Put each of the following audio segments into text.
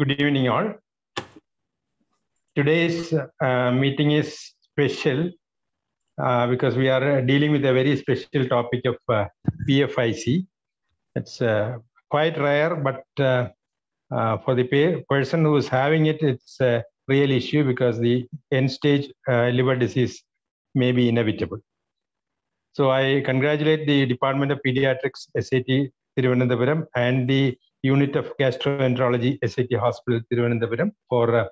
Good evening, all. Today's meeting is special because we are dealing with a very special topic of PFIC. It's quite rare, but for the person who is having it, it's a real issue because the end-stage liver disease may be inevitable. So I congratulate the Department of Pediatrics, SAT Thiruvananthapuram, and the Unit of Gastroenterology, SAT Hospital, Thiruvananthapuram, for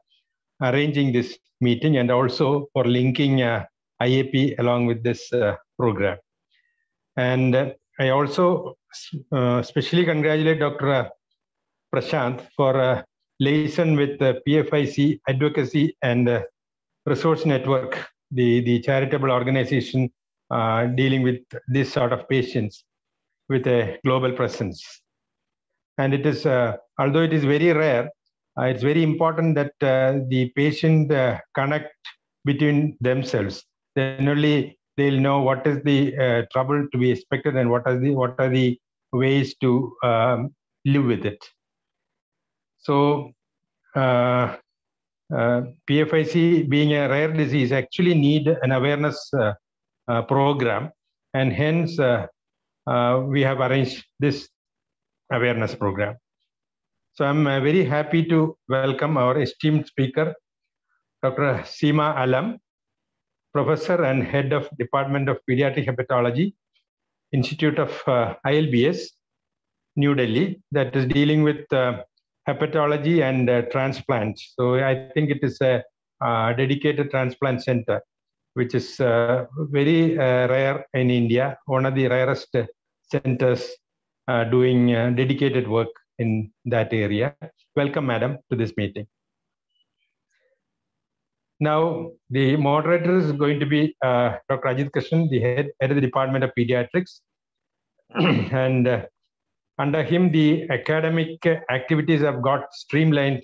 arranging this meeting and also for linking IAP along with this program. And I also especially congratulate Dr. Prashanth for liaison with the PFIC Advocacy and Resource Network, the charitable organization dealing with this sort of patients with a global presence. And it is, although it is very rare, it's very important that the patient connect between themselves. Then only they'll know what is the trouble to be expected and what are the ways to live with it. So PFIC being a rare disease actually need an awareness program, and hence we have arranged this awareness program. So I'm very happy to welcome our esteemed speaker, Dr. Seema Alam, Professor and Head of Department of Pediatric Hepatology, Institute of ILBS, New Delhi, that is dealing with hepatology and transplants. So I think it is a dedicated transplant center, which is very rare in India, one of the rarest centers doing dedicated work in that area. Welcome, madam, to this meeting. Now, the moderator is going to be Dr. Ajith Krishnan, the head of the Department of Pediatrics. And under him, the academic activities have got streamlined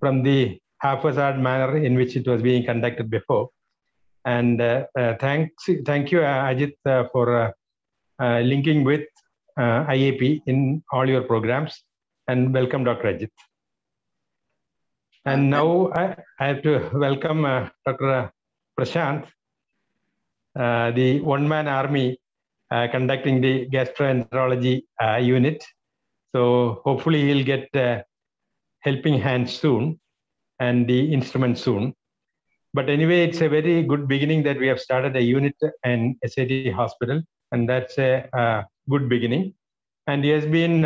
from the haphazard manner in which it was being conducted before. And thank you, Ajith, for linking with IAP in all your programs, and welcome Dr. Ajith. And now I have to welcome Dr. Prashanth, the one-man army conducting the gastroenterology unit. So hopefully he'll get helping hand soon and the instrument soon. But anyway, it's a very good beginning that we have started a unit in SAT Hospital, and that's a good beginning. And he has been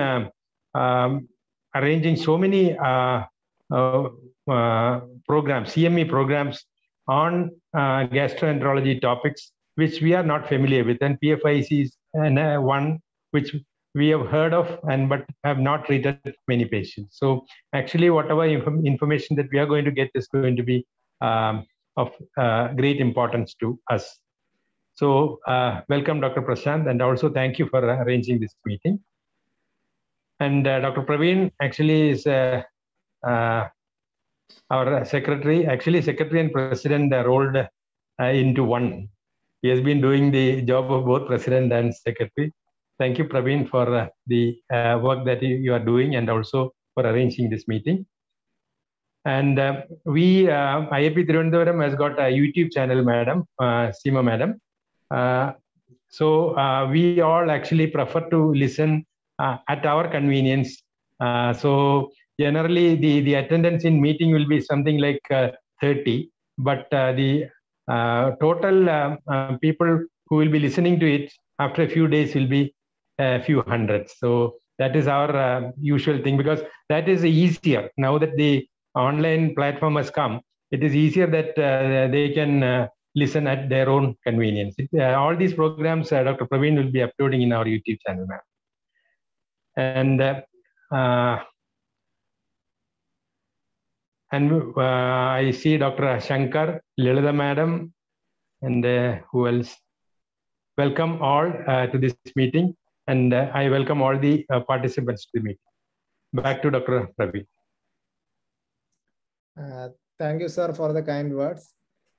arranging so many programs, CME programs on gastroenterology topics, which we are not familiar with. And PFIC is one which we have heard of, but have not treated many patients. So actually, whatever information that we are going to get is going to be of great importance to us. So welcome, Dr. Prashanth, and also thank you for arranging this meeting. And Dr. Praveen actually is our secretary. Actually, secretary and president are rolled into one. He has been doing the job of both president and secretary. Thank you, Praveen, for the work that you are doing and also for arranging this meeting. And IAP Thiruvananthapuram has got a YouTube channel, madam, Seema madam. So we all actually prefer to listen at our convenience. So generally the attendance in meeting will be something like 30, but the total people who will be listening to it after a few days will be a few hundreds. So that is our usual thing, because that is easier. Now that the online platform has come, it is easier that they can listen at their own convenience. All these programs, Dr. Praveen will be uploading in our YouTube channel, ma'am. And I see Dr. Shankar, Lilada madam, and who else? Welcome all to this meeting, and I welcome all the participants to the meeting. Back to Dr. Praveen. Thank you, sir, for the kind words.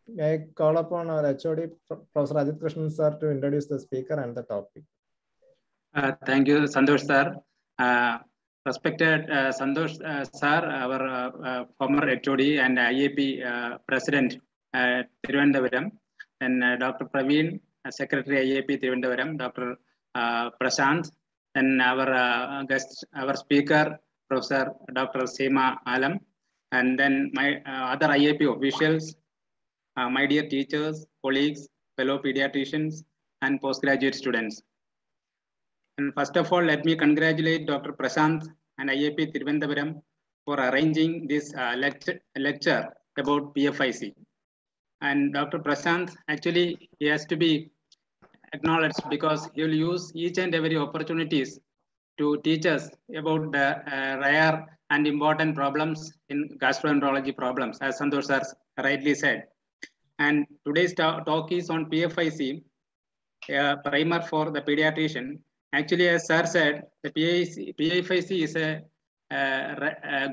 May I call upon our HOD, Professor Ajith Krishnan, sir, to introduce the speaker and the topic. Thank you, Santhosh, sir. Respected Santhosh sir, our former HOD and IAP president Thiruvananthapuram, and Dr. Praveen, secretary IAP Thiruvananthapuram, Dr. Prashanth, and our guest, our speaker, Professor Dr. Seema Alam, and then my other IAP officials, my dear teachers, colleagues, fellow pediatricians, and postgraduate students. And first of all, let me congratulate Dr. Prashanth and IAP Thiruvananthapuram for arranging this lecture about PFIC. And Dr. Prashanth, actually, he has to be acknowledged because he will use each and every opportunities to teach us about the rare and important problems in gastroenterology problems, as Santhosh sir rightly said. And today's talk is on PFIC, a primer for the pediatrician. Actually, as sir said, the PFIC is a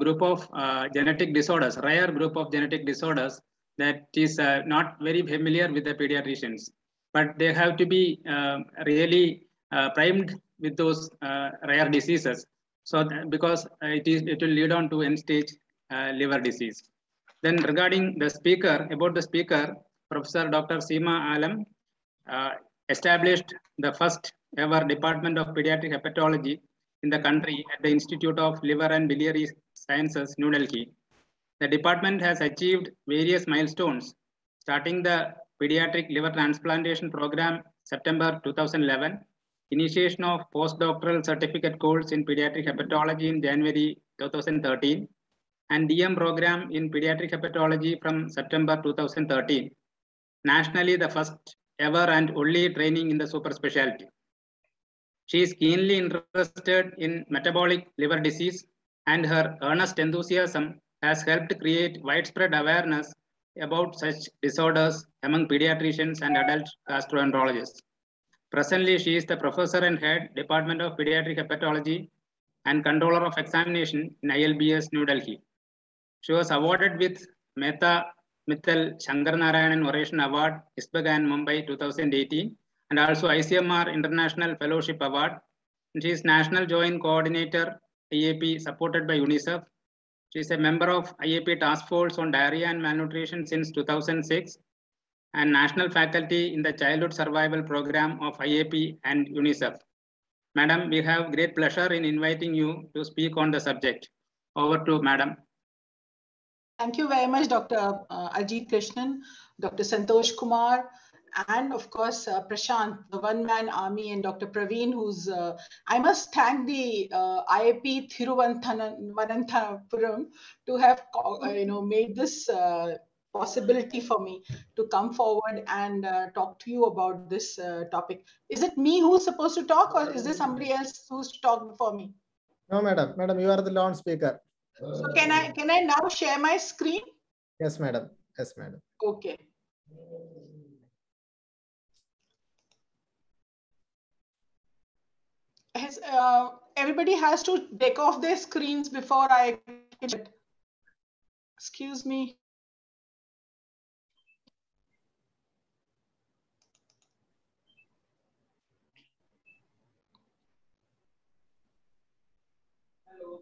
group of genetic disorders, rare group of genetic disorders that is not very familiar with the pediatricians, but they have to be really primed with those rare diseases. So because it will lead on to end-stage liver disease. Then regarding the speaker, Professor Dr. Seema Alam established the first ever Department of Pediatric Hepatology in the country at the Institute of Liver and Biliary Sciences, New Delhi. The department has achieved various milestones, starting the pediatric liver transplantation program September 2011, initiation of postdoctoral certificate course in pediatric hepatology in January 2013, and DM program in pediatric hepatology from September 2013. Nationally, the first ever and only training in the super specialty. She is keenly interested in metabolic liver disease, and her earnest enthusiasm has helped create widespread awareness about such disorders among pediatricians and adult gastroenterologists. Presently, she is the professor and head Department of Pediatric Hepatology and controller of examination in ILBS, New Delhi. She was awarded with Mehta Mittal Shankar Narayanan Oration Award, ISPGHAN, Mumbai 2018. And also ICMR International Fellowship Award. She is National Joint Coordinator, IAP, supported by UNICEF. She is a member of IAP Task Force on Diarrhea and Malnutrition since 2006, and National Faculty in the Childhood Survival Program of IAP and UNICEF. Madam, we have great pleasure in inviting you to speak on the subject. Over to Madam. Thank you very much, Dr. Ajith Krishnan, Dr. Santhosh Kumar, and of course, Prashanth, the one-man army, and Dr. Praveen, who's, I must thank the IAP Thiruvananthapuram to have made this possibility for me to come forward and talk to you about this topic. Is it me who's supposed to talk, or is there somebody else who's to talk before me? No, madam. Madam, you are the lawn speaker. So can I now share my screen? Yes, madam. Yes, madam. Okay. Everybody has to take off their screens before I get it. Excuse me. Hello.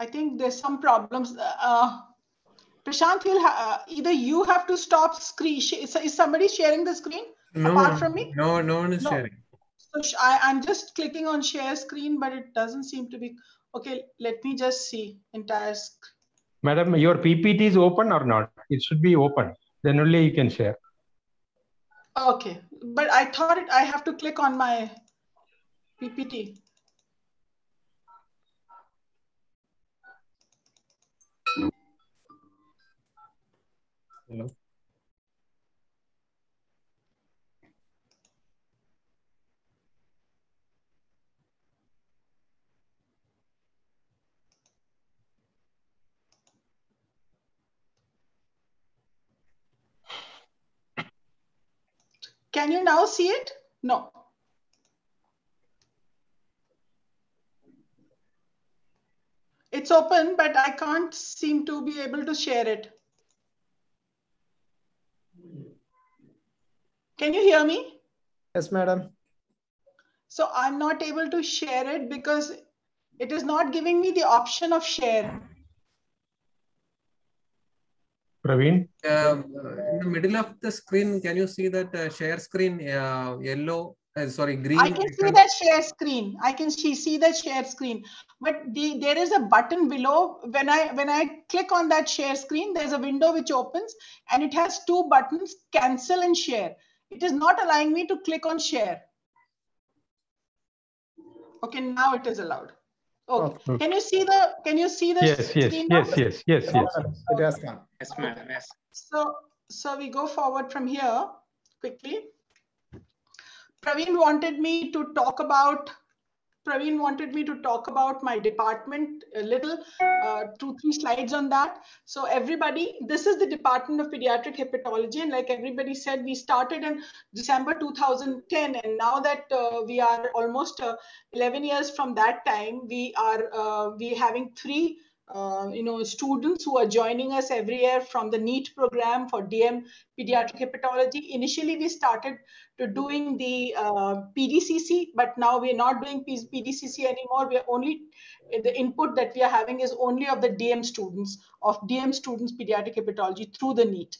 I think there's some problems. Prashanth, either you have to stop screen. Is somebody sharing the screen apart from me? No, no one is sharing. So I'm just clicking on share screen, but it doesn't seem to be. Okay, let me just see entire screen. Madam, your PPT is open or not? It should be open. Then only you can share. Okay, but I thought I have to click on my PPT. Hello. Can you now see it? No. It's open, but I can't seem to be able to share it. Can you hear me? Yes, madam. So I'm not able to share it because it is not giving me the option of share. Praveen? In the middle of the screen, can you see that share screen, yellow, sorry, green? I can see that share screen. I can see that share screen. But there is a button below. When I click on that share screen, there's a window which opens and it has two buttons, cancel and share. It is not allowing me to click on share. Okay, now it is allowed. Okay. Can you see the screen? Yes, ma'am. Yes. So we go forward from here quickly. Praveen wanted me to talk about my department a little, 2-3 slides on that. So everybody, this is the Department of Pediatric Hepatology. And like everybody said, we started in December 2010. And now that we are almost 11 years from that time, we having 3 students who are joining us every year from the NEET program for DM pediatric hepatology. Initially, we started to doing the PDCC, but now we're not doing PDCC anymore. We're only, the input that we are having is only of the DM students pediatric hepatology through the NEET.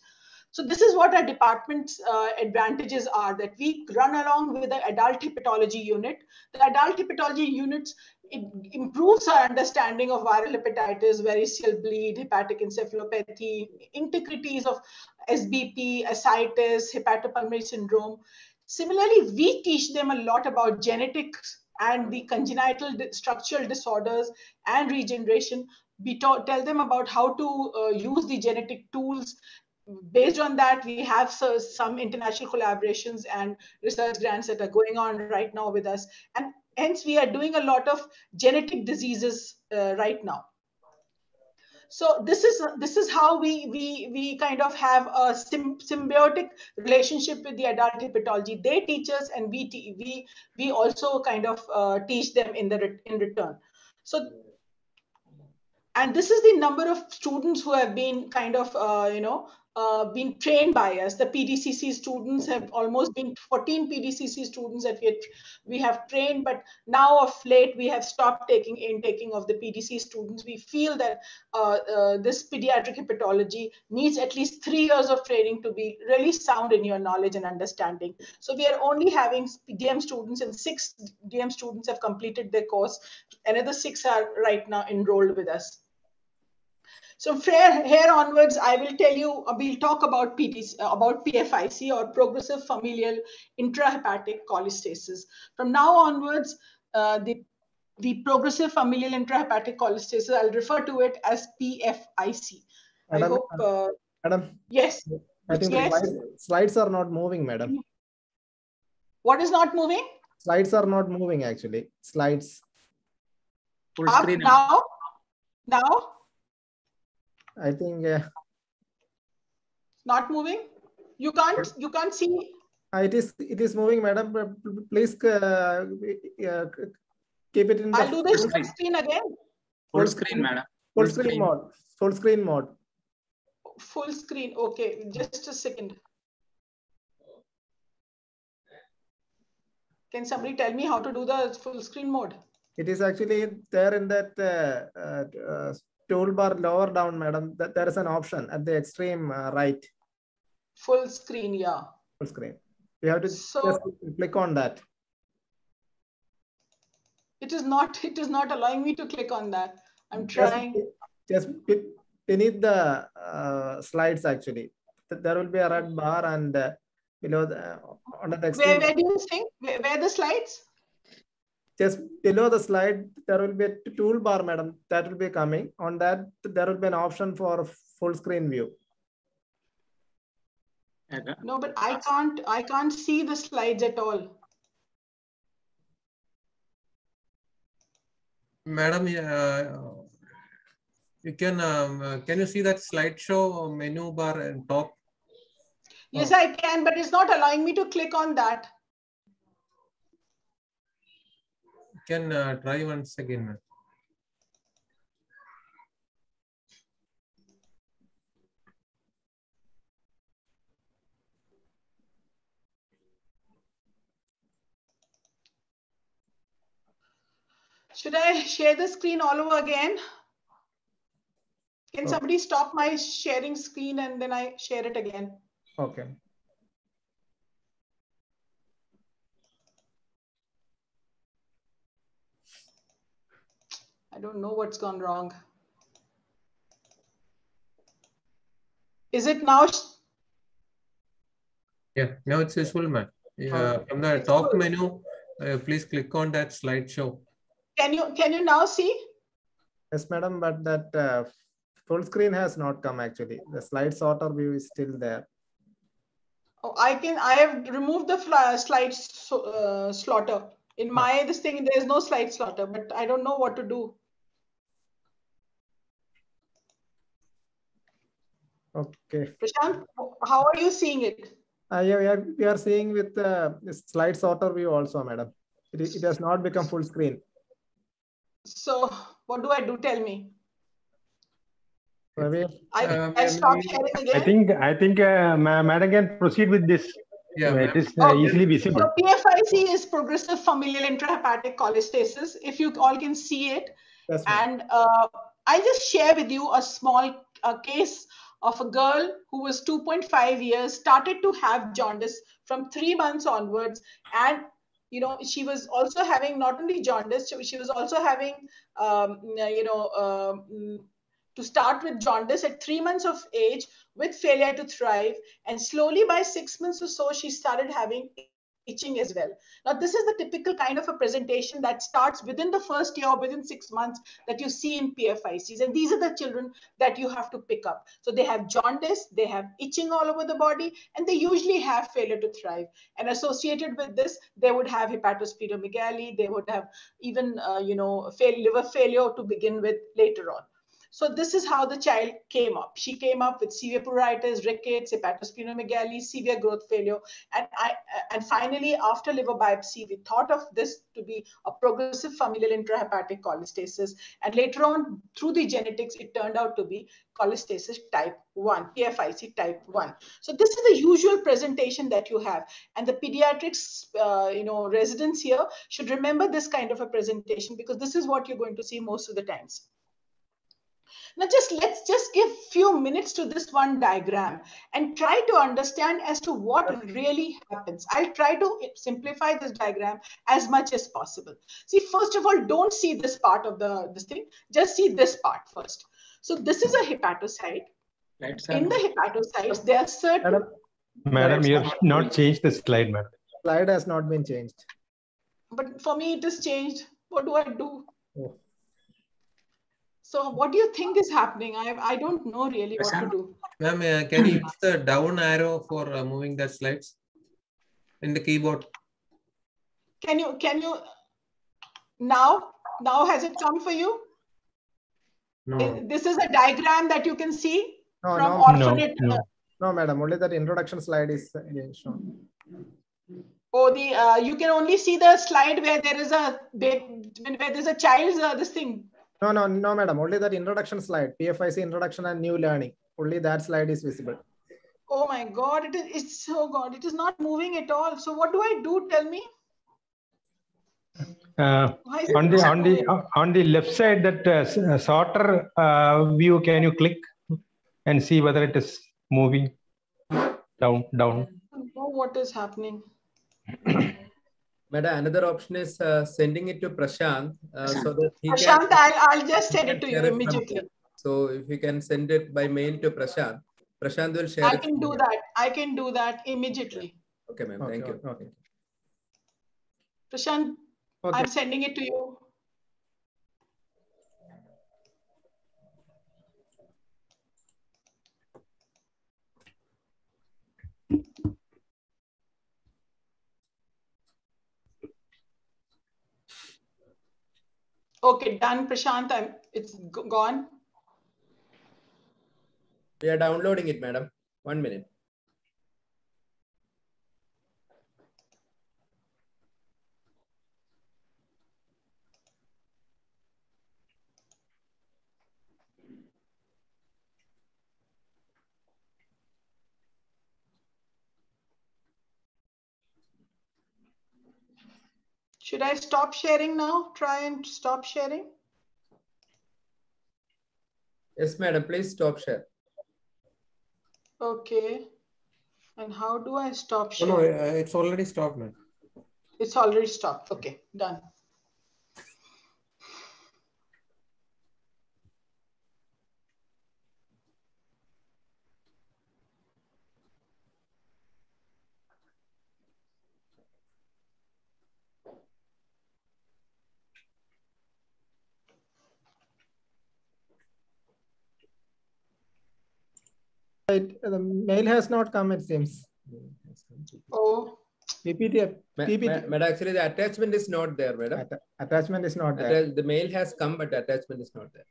So this is what our department's advantages are, that we run along with the adult hepatology unit. The adult hepatology units, it improves our understanding of viral hepatitis, variceal bleed, hepatic encephalopathy, intricacies of SBP, ascites, hepatopulmonary syndrome. Similarly, we teach them a lot about genetics and the congenital structural disorders and regeneration. We tell them about how to use the genetic tools. Based on that, we have some international collaborations and research grants that are going on right now with us. And hence, we are doing a lot of genetic diseases right now. So this is how we kind of have a symbiotic relationship with the adult hepatology. They teach us, and we also kind of teach them in return. So. And this is the number of students who have been kind of, been trained by us. The PDCC students have almost been 14 PDCC students that we have trained, but now of late we have stopped taking intaking of the PDC students. We feel that this pediatric hepatology needs at least 3 years of training to be really sound in your knowledge and understanding. So we are only having DM students, and 6 DM students have completed their course. Another 6 are right now enrolled with us. So from here onwards, I will tell you, we'll talk about PFIC or Progressive Familial Intrahepatic Cholestasis. From now onwards, the Progressive Familial Intrahepatic Cholestasis, I'll refer to it as PFIC. Madam, I hope, madam, yes. I think yes. Slides are not moving, madam. What is not moving? Slides are not moving, actually. Slides. Full screen now? Now? I think not moving. You can't see. It is moving, madam. Please keep it in. I'll do this screen again. Full screen, madam. Full screen mode. Full screen mode. Full screen. Okay, just a second. Can somebody tell me how to do the full screen mode? It is actually there in that. Toolbar lower down, madam. That there is an option at the extreme right. Full screen, yeah. Full screen. You have to just click on that. It is not allowing me to click on that. I'm trying. Just beneath the slides, actually. There will be a red bar and below the under the extreme. Where do you think? Where the slides? Just below the slide, there will be a toolbar, madam, that will be coming. On that, there will be an option for full screen view. No, but I can't see the slides at all. Madam, you can you see that slideshow menu bar and top? Yes, I can, but it's not allowing me to click on that. Can try once again. Should I share the screen all over again? Can somebody stop my sharing screen and then I share it again? Okay. I don't know what's gone wrong. Is it now? Yeah, now it's useful, ma'am. From the top menu, please click on that slideshow. Can you now see? Yes, madam, but that full screen has not come actually. The slide sorter view is still there. Oh, I have removed the slide slaughter. In my this thing, there is no slide slaughter, but I don't know what to do. Okay. Prashanth, how are you seeing it? Yeah, we are seeing with slide sorter view also, madam. It has not become full screen. So what do I do? Tell me. I think madam can proceed with this. Yeah, it is easily visible. So PFIC is Progressive Familial Intrahepatic Cholestasis, if you all can see it. Yes, and I'll just share with you a small case of a girl who was 2.5 years, started to have jaundice from 3 months onwards. And, you know, she was also having not only jaundice, she was also having, to start with jaundice at 3 months of age with failure to thrive. And slowly by 6 months or so, she started having itching as well. Now, this is the typical kind of a presentation that starts within the first year or within 6 months that you see in PFICs. And these are the children that you have to pick up. So they have jaundice, they have itching all over the body, and they usually have failure to thrive. And associated with this, they would have hepatosplenomegaly, they would have even, liver failure to begin with later on. So this is how the child came up. She came up with severe pruritus, rickets, hepatosplenomegaly, severe growth failure. And finally, after liver biopsy, we thought of this to be a progressive familial intrahepatic cholestasis. And later on, through the genetics, it turned out to be cholestasis type 1, PFIC type 1. So this is the usual presentation that you have. And the pediatrics, residents here should remember this kind of a presentation because this is what you're going to see most of the times. Now, let's give few minutes to this one diagram and try to understand as to what really happens. I'll try to simplify this diagram as much as possible. See, first of all, don't see this part of this thing. Just see this part first. So this is a hepatocyte. In the hepatocytes, there are certain... Madam, you have not changed the slide, madam. Slide has not been changed. But for me, it is changed. What do I do? Oh. So what do you think is happening? I don't know really what to do. Ma'am, can you use the down arrow for moving the slides in the keyboard? Can you now has it come for you? No. This is a diagram that you can see from alternate. No, madam, only that introduction slide is shown. Oh, you can only see the slide where there is a child's this thing. No, madam. Only that introduction slide, PFIC introduction and new learning. Only that slide is visible. Oh my God, it's so God. It is not moving at all. So what do I do? Tell me. On the left side, that sorter view, can you click and see whether it is moving down? I don't know what is happening. Madam, another option is sending it to Prashanth. So that he Prashanth, I'll just send it to you immediately. So if you can send it by mail to Prashanth, Prashanth will share it. I can do that immediately. Okay, ma'am. Okay, thank you. Okay. Prashanth, I'm sending it to you. Okay, done, Prashanth. It's gone. We are downloading it, madam. 1 minute. Should I stop sharing now? Try and stop sharing. Yes, madam, please stop share. Okay. And how do I stop share? No, it's already stopped, madam. It's already stopped. Okay, done. The mail has not come, it seems. Oh. PPT. But actually, the attachment is not there, madam. Attachment is not there. The mail has come, but the attachment is not there.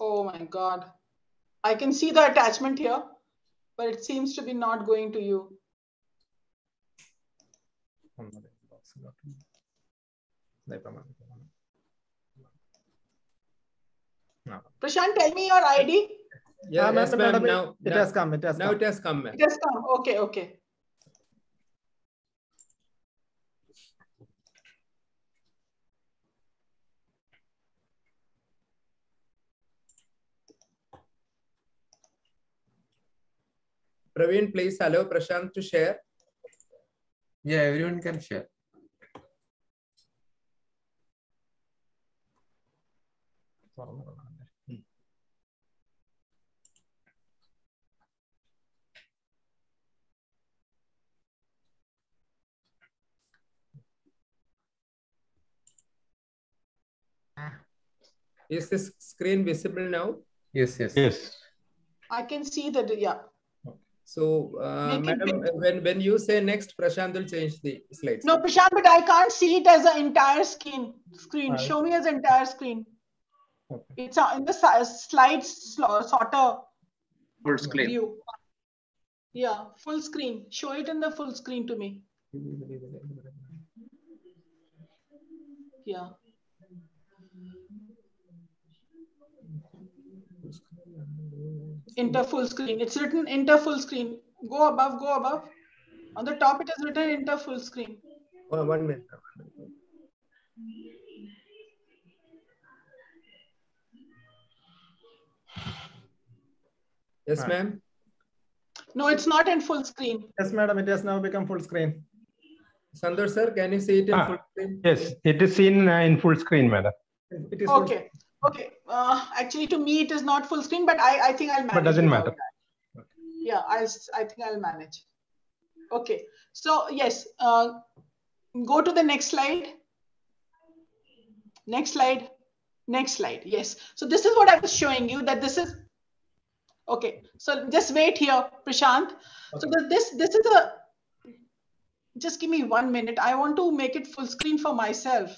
Oh my God. I can see the attachment here, but it seems to be not going to you. Prashanth, tell me your ID. Yeah, yes, madam. Now it has come. It has now come. It has come, ma'am. It has come. Okay, okay. Praveen, please allow Prashanth to share. Yeah, everyone can share. Is this screen visible now? Yes, yes, yes. I can see that. Yeah. So, madam, when you say next, Prashanth will change the slides. No, Prashanth, but I can't see it as an entire screen. Right. Show me as entire screen. Okay. It's in the slides sorter. Full screen. View. Yeah, full screen. Show it in the full screen to me. Yeah. Enter full screen. It's written enter full screen. Go above, go above. On the top, it is written enter full screen. Oh, 1 minute. Yes, ma'am. No, it's not in full screen. Yes, madam. It has now become full screen. Santhosh sir, can you see it in full screen? Yes, it is seen in full screen, madam. It is okay. Okay, actually to me it is not full screen, but I think I'll manage. But doesn't matter. Okay. Yeah, I think I'll manage. Okay, so yes, go to the next slide. Next slide, next slide, yes. So this is what I was showing you, that this is, okay, so just wait here, Prashanth. Okay. So this is a, just give me 1 minute. I want to make it full screen for myself.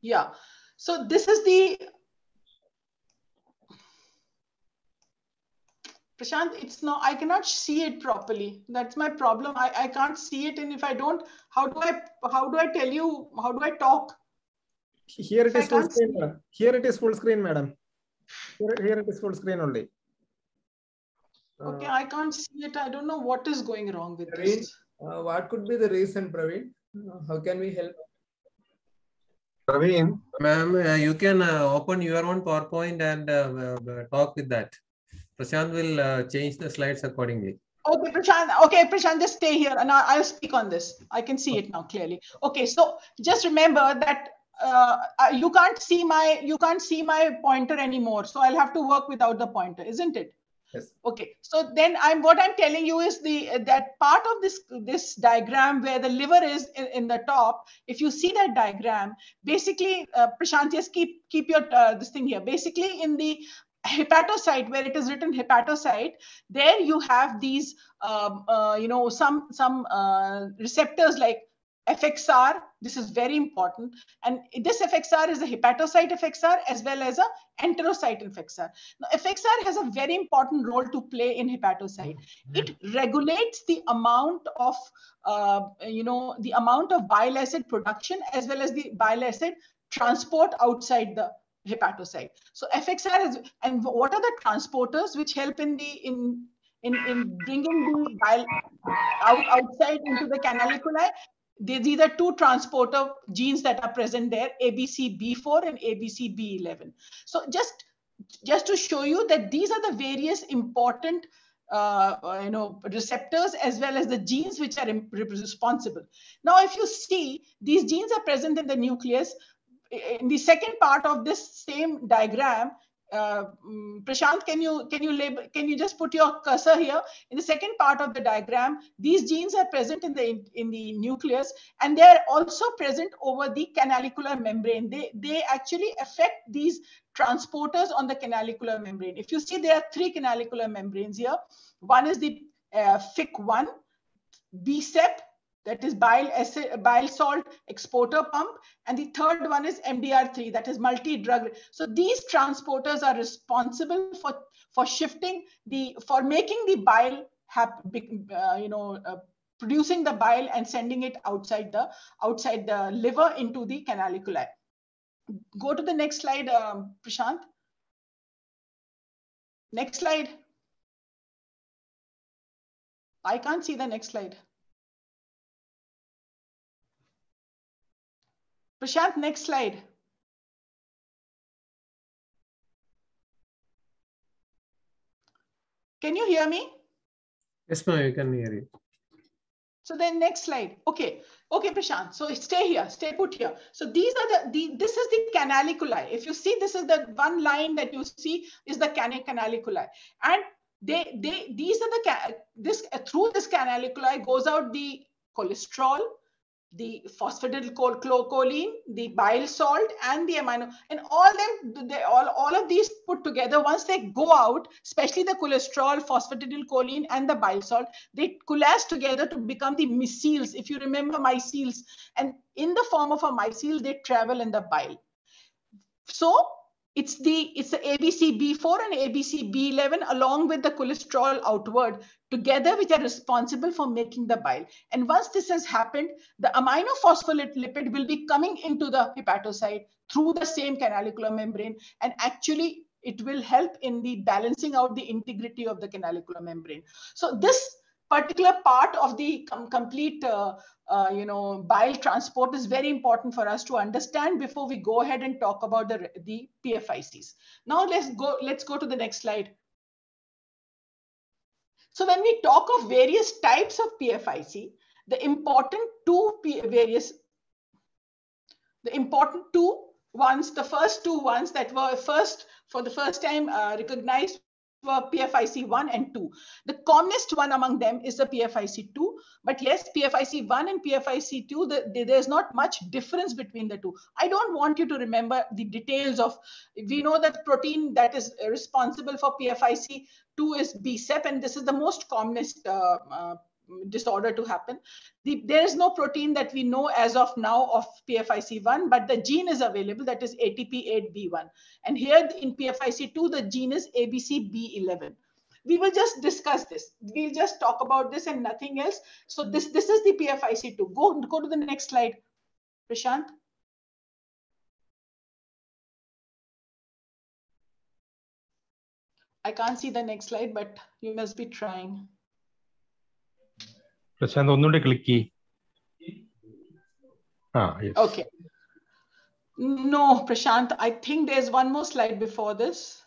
Yeah. So this is the, Prashanth, it's now, I cannot see it properly. That's my problem. I can't see it. And if I don't, how do I tell you, how do I talk? Here it is full screen, madam. Here it is full screen, madam. Here it is full screen only. Okay, I can't see it. I don't know what is going wrong with this. What could be the reason, Praveen? How can we help? Praveen, ma'am, you can open your own PowerPoint and talk with that. Prashanth will change the slides accordingly. Okay, Prashanth, just stay here and I'll speak on this. I can see it now clearly. Okay, so just remember that you can't see my pointer anymore. So I'll have to work without the pointer, isn't it? Yes. Okay, so then what I'm telling you is that part of this diagram where the liver is in the top. If you see that diagram, basically, Prashanth, just keep your this thing here. Basically, in the hepatocyte where it is written hepatocyte, there you have these some receptors like FXR. This is very important, and this FXR is a hepatocyte FXR as well as a enterocyte FXR. Now, FXR has a very important role to play in hepatocyte. It regulates the amount of bile acid production as well as the bile acid transport outside the hepatocyte. So FXR is, and what are the transporters which help in the in bringing the bile outside into the canaliculæ? These are two transporter genes that are present there, ABCB4 and ABCB11. So just to show you that these are the various important receptors as well as the genes which are responsible. Now, if you see, these genes are present in the nucleus. In the second part of this same diagram, Prashanth, can you just put your cursor here? In the second part of the diagram, these genes are present in the nucleus, and they are also present over the canalicular membrane. They actually affect these transporters on the canalicular membrane. If you see, there are three canalicular membranes here. One is the FIC1, BSEP, that is bile salt exporter pump. And the third one is MDR3, that is multi-drug. So these transporters are responsible for shifting the, for making the bile, producing the bile and sending it outside the liver into the canaliculi. Go to the next slide, Prashanth. Next slide. I can't see the next slide. Prashanth, next slide. Can you hear me? Yes, ma'am, I can hear you. So then next slide. Okay, Prashanth. So stay here, stay put here. So these are this is the canaliculi. If you see, this is the one line that you see is the canaliculi. And through this canaliculi goes out the cholesterol, the phosphatidylcholine, the bile salt, and the amino, and all of these put together, once they go out, especially the cholesterol, phosphatidylcholine, and the bile salt, they coalesce together to become the micelles. If you remember micelles, and in the form of a micelle, they travel in the bile. So it's the ABCB4 and ABCB11 along with the cholesterol outward together, which are responsible for making the bile. And once this has happened, the aminophosphate lipid will be coming into the hepatocyte through the same canalicular membrane, and actually it will help in the balancing out the integrity of the canalicular membrane. So this particular part of the complete bile transport is very important for us to understand before we go ahead and talk about the PFICs. Now let's go to the next slide. So when we talk of various types of PFIC, the important two ones, the first two ones that were for the first time recognized were PFIC 1 and 2. The commonest one among them is the PFIC 2. But yes, PFIC 1 and PFIC 2, there's not much difference between the two. I don't want you to remember the details of, we know that protein that is responsible for PFIC 2 is BSEP, and this is the most commonest disorder to happen. There is no protein that we know as of now of PFIC1, but the gene is available, that is ATP8B1. And here in PFIC2, the gene is ABCB11. We will just discuss this. We'll just talk about this and nothing else. So this is the PFIC2. Go to the next slide, Prashanth. I can't see the next slide, but you must be trying. Okay. No, Prashanth, I think there's one more slide before this.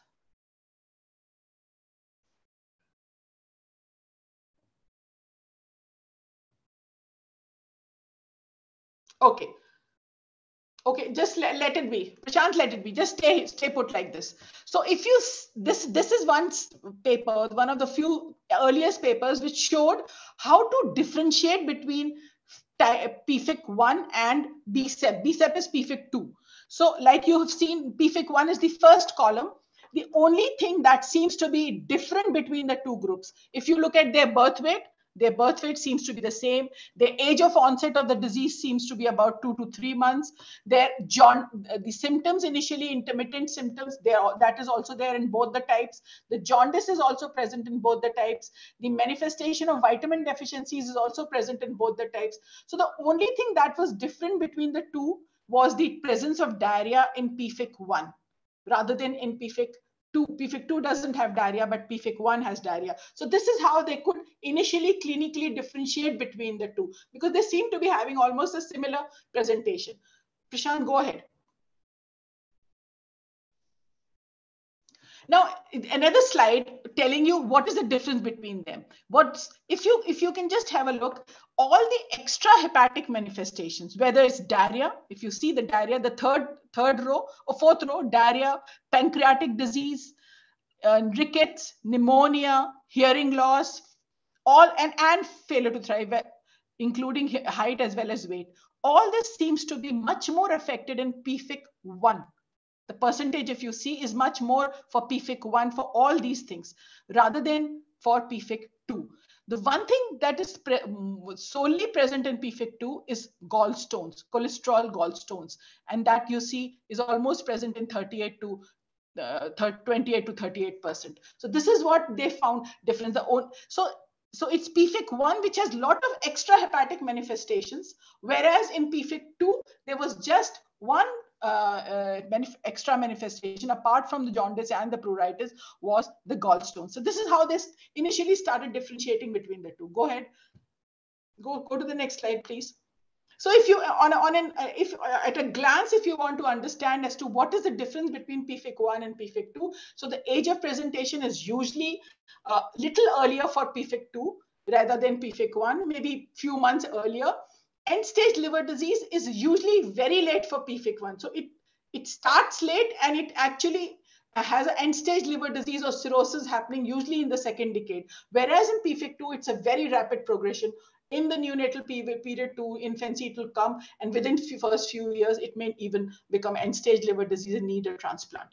Okay. Okay, just let it be. Prashanth, let it be. Just stay put like this. So if you, this is one paper, one of the few earliest papers which showed how to differentiate between PFIC1 and BSEP. BSEP is PFIC2. So like you have seen, PFIC1 is the first column. The only thing that seems to be different between the two groups, if you look at their birth weight seems to be the same. The age of onset of the disease seems to be about 2 to 3 months. The symptoms, initially intermittent symptoms, that is also there in both the types. The jaundice is also present in both the types. The manifestation of vitamin deficiencies is also present in both the types. So the only thing that was different between the two was the presence of diarrhea in PFIC1 rather than in PFIC 2, PFIC 2 doesn't have diarrhea, but PFIC 1 has diarrhea. So this is how they could initially clinically differentiate between the two, because they seem to be having almost a similar presentation. Prashanth, go ahead. Now, another slide telling you what is the difference between them. If you can just have a look, all the extra hepatic manifestations, whether it's diarrhea, if you see the diarrhea, the third row or fourth row, diarrhea, pancreatic disease, rickets, pneumonia, hearing loss, all and failure to thrive, including height as well as weight. All this seems to be much more affected in PFIC 1. The percentage, if you see, is much more for PFIC 1 for all these things rather than for PFIC 2. The one thing that is solely present in PFIC 2 is gallstones, cholesterol gallstones. And that you see is almost present in 28 to 38%. So this is what they found difference. So it's PFIC 1, which has a lot of extra hepatic manifestations, whereas in PFIC 2, there was just one extra manifestation apart from the jaundice and the pruritus was the gallstones. So this is how they initially started differentiating between the two. Go ahead. Go to the next slide, please. So if you at a glance, if you want to understand as to what is the difference between PFIC 1 and PFIC 2, so the age of presentation is usually a little earlier for PFIC 2 rather than PFIC 1, maybe few months earlier. End-stage liver disease is usually very late for PFIC 1. So it starts late and it actually has an end-stage liver disease or cirrhosis happening usually in the second decade. Whereas in PFIC 2, it's a very rapid progression. In the neonatal period to infancy, it will come. And within the first few years, it may even become end-stage liver disease and need a transplant.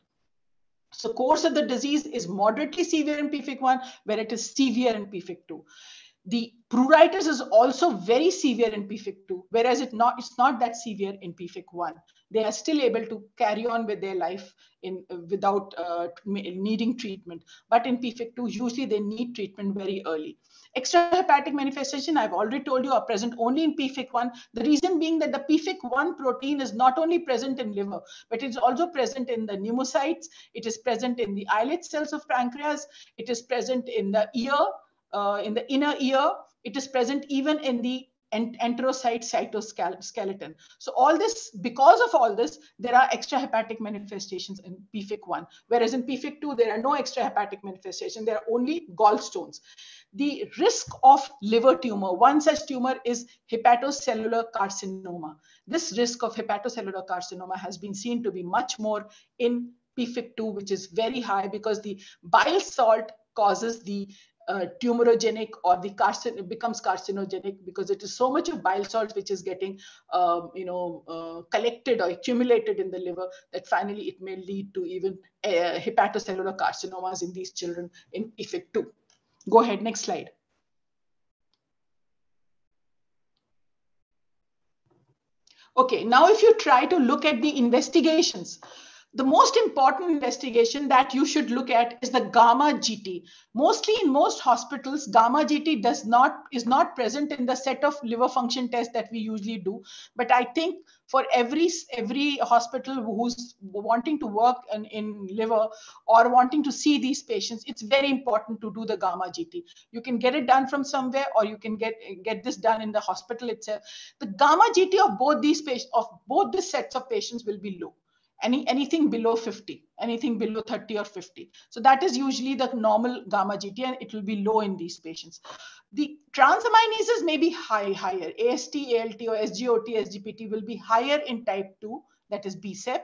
So course of the disease is moderately severe in PFIC 1, where it is severe in PFIC 2. The pruritus is also very severe in PFIC 2, whereas it's not that severe in PFIC 1. They are still able to carry on with their life without needing treatment. But in PFIC 2, usually they need treatment very early. Extrahepatic manifestation, I've already told you, are present only in PFIC 1. The reason being that the PFIC 1 protein is not only present in liver, but it's also present in the pneumocytes. It is present in the islet cells of pancreas. It is present in the ear. In the inner ear, it is present even in the enterocyte cytoskeleton. So all this, because of all this, there are extrahepatic manifestations in PFIC 1, whereas in PFIC 2, there are no extrahepatic manifestations. There are only gallstones. The risk of liver tumor, one such tumor is hepatocellular carcinoma. This risk of hepatocellular carcinoma has been seen to be much more in PFIC 2, which is very high because the bile salt causes the tumorigenic or becomes carcinogenic because it is so much of bile salts which is getting collected or accumulated in the liver that finally it may lead to even hepatocellular carcinomas in these children in PFIC 2. Go ahead, next slide. Okay, now if you try to look at the investigations, the most important investigation that you should look at is the gamma GT. Mostly in most hospitals, gamma GT is not present in the set of liver function tests that we usually do. But I think for every hospital who's wanting to work in liver or wanting to see these patients, it's very important to do the gamma GT. You can get it done from somewhere, or you can get this done in the hospital itself. The gamma GT of both the sets of patients will be low. Anything below 50, anything below 30 or 50. So that is usually the normal gamma GT, and it will be low in these patients. The transaminases may be higher. AST, ALT, or SGOT, SGPT will be higher in type 2, that is BSEP.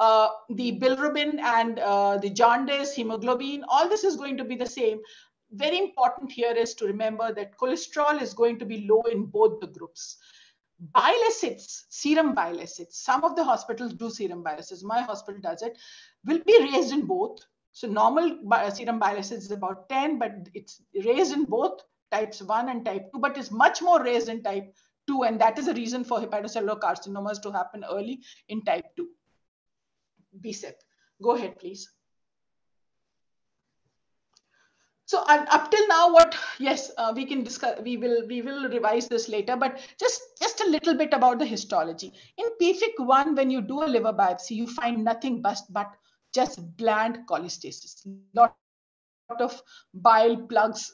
The bilirubin and the jaundice, hemoglobin, all this is going to be the same. Very important here is to remember that cholesterol is going to be low in both the groups. Bile acids, serum bile acids, some of the hospitals do serum bile acids, my hospital does it, will be raised in both. So normal serum bile acids is about 10, but it's raised in both types 1 and type 2, but it's much more raised in type 2, and that is a reason for hepatocellular carcinomas to happen early in type 2. BSEP. Go ahead, please. So up till now, we can discuss. We will revise this later. But just a little bit about the histology in PFIC 1. When you do a liver biopsy, you find nothing but just bland cholestasis, not a lot of bile plugs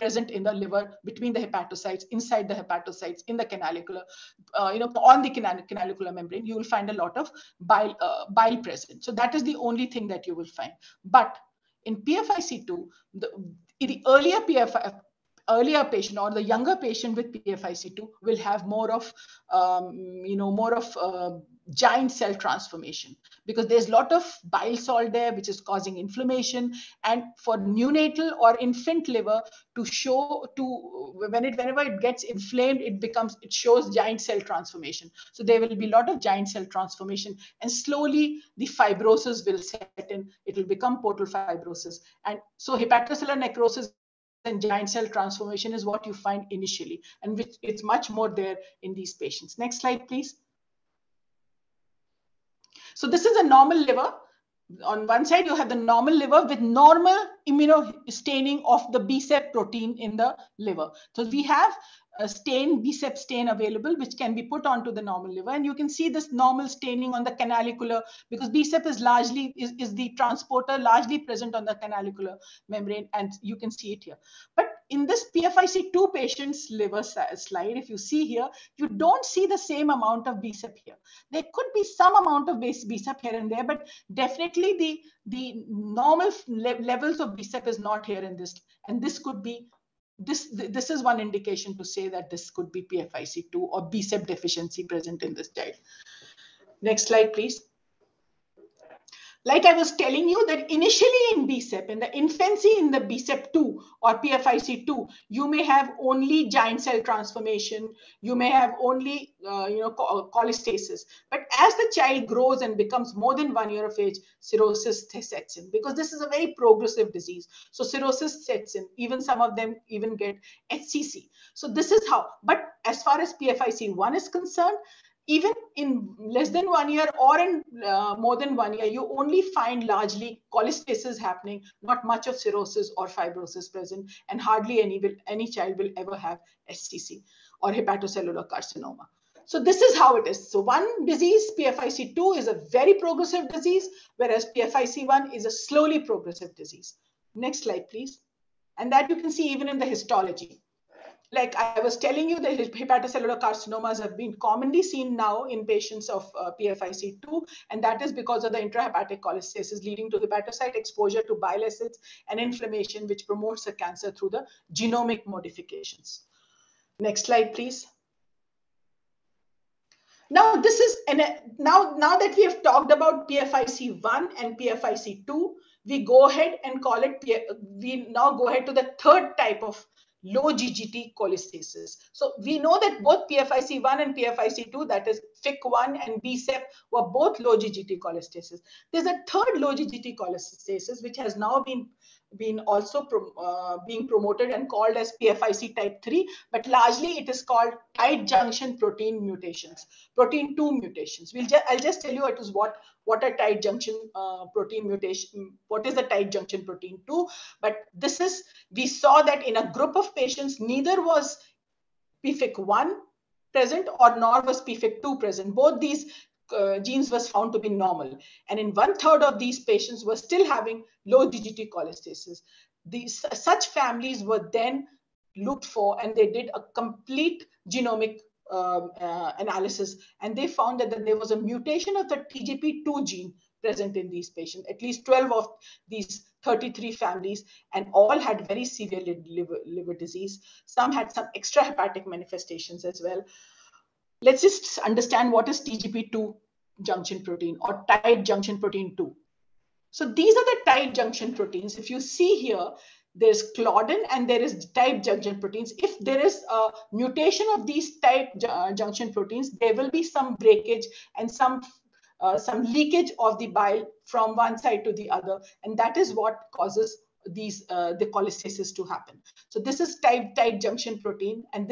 present in the liver, between the hepatocytes, inside the hepatocytes, in the canalicular, on the canalicular membrane, you will find a lot of bile present. So that is the only thing that you will find. But in PFIC2, the earlier patient or the younger patient with PFIC2 will have more of giant cell transformation, because there's a lot of bile salt there, which is causing inflammation. And for neonatal or infant liver to show whenever it gets inflamed, it shows giant cell transformation. So there will be a lot of giant cell transformation, and slowly the fibrosis will set in. It will become portal fibrosis, and so hepatocellular necrosis and giant cell transformation is what you find initially, and which it's much more there in these patients. Next slide, please. So this is a normal liver. On one side, you have the normal liver with normal immunostaining of the BSEP protein in the liver. So we have a stain, BSEP stain available, which can be put onto the normal liver. And you can see this normal staining on the canalicular, because BSEP is largely, is the transporter largely present on the canalicular membrane. And you can see it here. But in this PFIC2 patient's liver slide, if you see here, you don't see the same amount of BSEP here. There could be some amount of BSEP here and there, but definitely the normal levels of BSEP is not here in this. And this could be, this is one indication to say that this could be PFIC2 or BSEP deficiency present in this child. Next slide, please. Like I was telling you that initially in BSEP, in the infancy in the BSEP2 or PFIC2, you may have only giant cell transformation. You may have only, cholestasis. But as the child grows and becomes more than 1 year of age, cirrhosis sets in, because this is a very progressive disease. So cirrhosis sets in. Even some of them even get HCC. So this is how. But as far as PFIC1 is concerned, even in less than 1 year or in more than 1 year, you only find largely cholestasis happening, not much of cirrhosis or fibrosis present, and hardly any child will ever have SCC or hepatocellular carcinoma. So this is how it is. So one disease, PFIC2, is a very progressive disease, whereas PFIC1 is a slowly progressive disease. Next slide, please. And that you can see even in the histology. Like I was telling you, the hepatocellular carcinomas have been commonly seen now in patients of PFIC2, and that is because of the intrahepatic cholestasis leading to hepatocyte exposure to bile acids and inflammation, which promotes the cancer through the genomic modifications. Next slide, please. Now, this is now that we have talked about PFIC1 and PFIC2, we go ahead and call it. We now go ahead to the third type of low GGT cholestasis. So we know that both PFIC1 and PFIC2, that is FIC1 and BSEP, were both low GGT cholestasis. There's a third low GGT cholestasis, which has now been promoted and called as PFIC type 3, but largely it is called tight junction protein mutations, protein 2 mutations. I'll just tell you what a tight junction protein mutation, what is the tight junction protein 2, but this is, we saw that in a group of patients, neither was PFIC1 present or nor was PFIC2 present. Both these genes was found to be normal, and in 1/3 of these patients were still having low GGT cholestasis. Such families were then looked for, and they did a complete genomic analysis, and they found that there was a mutation of the TJP2 gene present in these patients. At least 12 of these 33 families, and all had very severe liver disease. Some had some extrahepatic manifestations as well. Let's just understand what is TJP2 junction protein or tight junction protein 2. So these are the tight junction proteins. If you see here, there's claudin and there is tight junction proteins. If there is a mutation of these tight junction proteins, there will be some breakage and some leakage of the bile from one side to the other. And that is what causes these the cholestasis to happen. So this is tight junction protein, and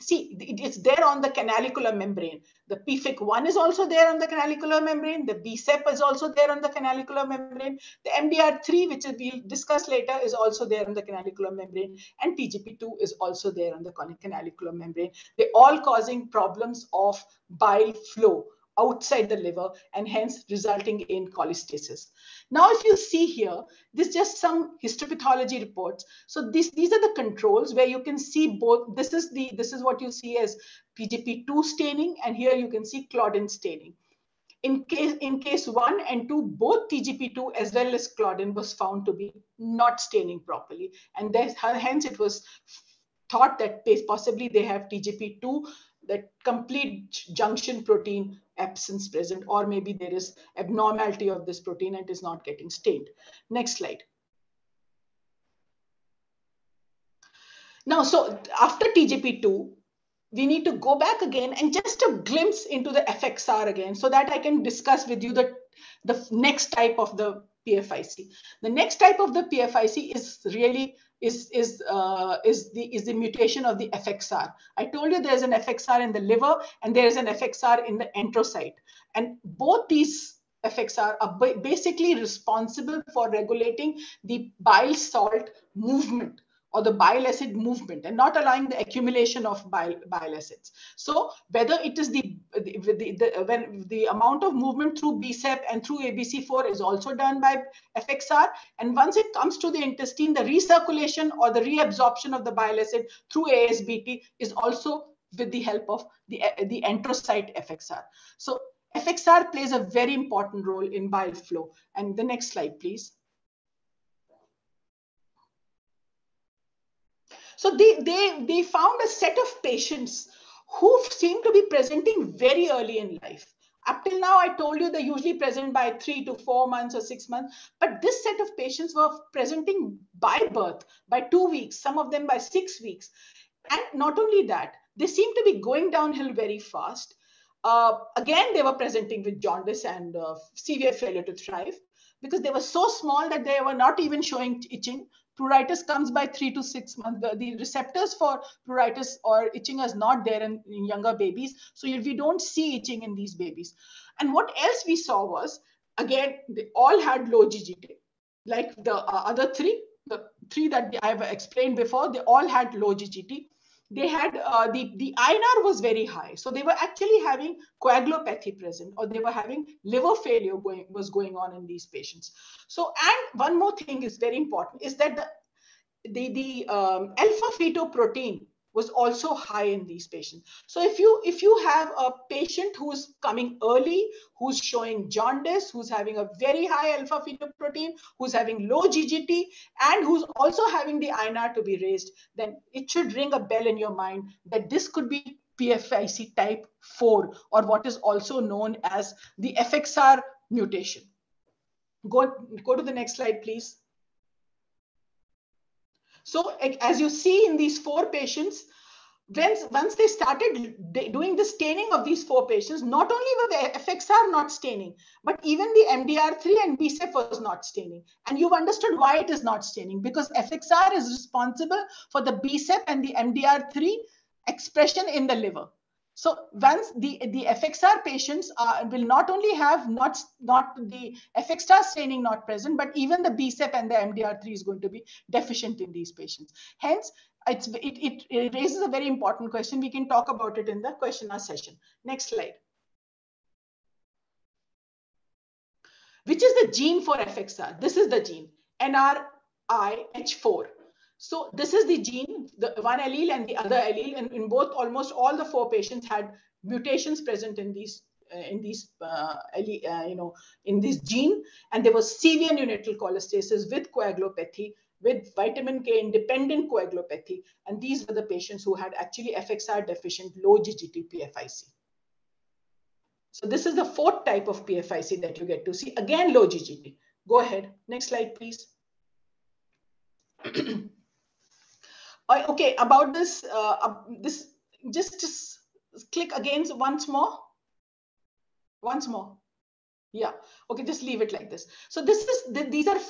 see, it's there on the canalicular membrane. The PFIC1 is also there on the canalicular membrane. The BSEP is also there on the canalicular membrane. The MDR3, which we'll discuss later, is also there on the canalicular membrane. And TJP2 is also there on the canalicular membrane. They're all causing problems of bile flow outside the liver and hence resulting in cholestasis. Now, if you see here, this is just some histopathology reports. So these are the controls where you can see both. This is what you see as TJP2 staining, and here you can see claudin staining. In case 1 and 2, both TJP2 as well as claudin was found to be not staining properly. And hence it was thought that possibly they have TJP2, that complete junction protein absence present, or maybe there is abnormality of this protein and is not getting stained. Next slide. Now, so after TJP2, we need to go back again and just a glimpse into the FXR again, so that I can discuss with you the next type of the PFIC. The next type of the PFIC is the mutation of the FXR. I told you there's an FXR in the liver and there's an FXR in the enterocyte. And both these FXR are basically responsible for regulating the bile salt movement, or the bile acid movement, and not allowing the accumulation of bile acids. So whether it is the amount of movement through BSEP and through ABC4 is also done by FXR. And once it comes to the intestine, the recirculation or the reabsorption of the bile acid through ASBT is also with the help of the enterocyte FXR. So FXR plays a very important role in bile flow. And the next slide, please. So they found a set of patients who seem to be presenting very early in life. Up till now, I told you they usually present by 3 to 4 months or 6 months. But this set of patients were presenting by birth, by 2 weeks, some of them by 6 weeks. And not only that, they seem to be going downhill very fast. Again, they were presenting with jaundice and severe failure to thrive, because they were so small that they were not even showing itching. Pruritus comes by 3 to 6 months. The receptors for pruritus or itching is not there in younger babies. So we don't see itching in these babies. And what else we saw was, again, they all had low GGT. Like the other three, the three that I have explained before, they all had low GGT. They had the INR was very high. So they were actually having coagulopathy present, or they were having liver failure was going on in these patients. So, and one more thing is very important, is that the alpha-fetoprotein was also high in these patients. So if you have a patient who's coming early, who's showing jaundice, who's having a very high alpha-fetoprotein, who's having low GGT, and who's also having the INR to be raised, then it should ring a bell in your mind that this could be PFIC type 4, or what is also known as the FXR mutation. Go to the next slide, please. So as you see in these 4 patients, once they started doing the staining of these 4 patients, not only were the FXR not staining, but even the MDR3 and BSEP was not staining. And you've understood why it is not staining, because FXR is responsible for the BSEP and the MDR3 expression in the liver. So once the FXR patients will not only have not the FXR staining not present, but even the BSEP and the MDR3 is going to be deficient in these patients. Hence, it raises a very important question. We can talk about it in the questionnaire session. Next slide. Which is the gene for FXR? This is the gene, NRIH4. So this is the gene, the one allele and the other allele, and in both, almost all the 4 patients had mutations present in this gene, and there was severe neonatal cholestasis with coagulopathy, with vitamin K independent coagulopathy, and these were the patients who had actually FXR deficient low GGT PFIC. So this is the 4th type of PFIC that you get to see, again low GGT. Go ahead, next slide please. Okay, about this, just click again once more. Yeah, okay, just leave it like this. So this is, these are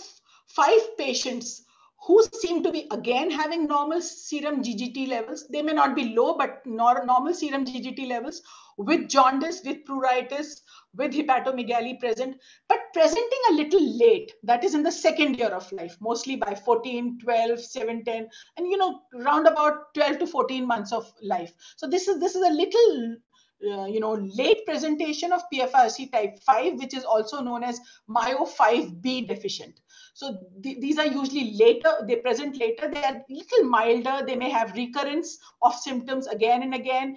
5 patients who seem to be again having normal serum GGT levels. They may not be low, but normal serum GGT levels, with jaundice, with pruritus, with hepatomegaly present, but presenting a little late, that is in the 2nd year of life, mostly by 14, 12, 7, 10, and you know, round about 12 to 14 months of life. So this is a little late presentation of PFIC type 5, which is also known as MYO5B deficient. So these are usually later, they present later, they are little milder, they may have recurrence of symptoms again and again.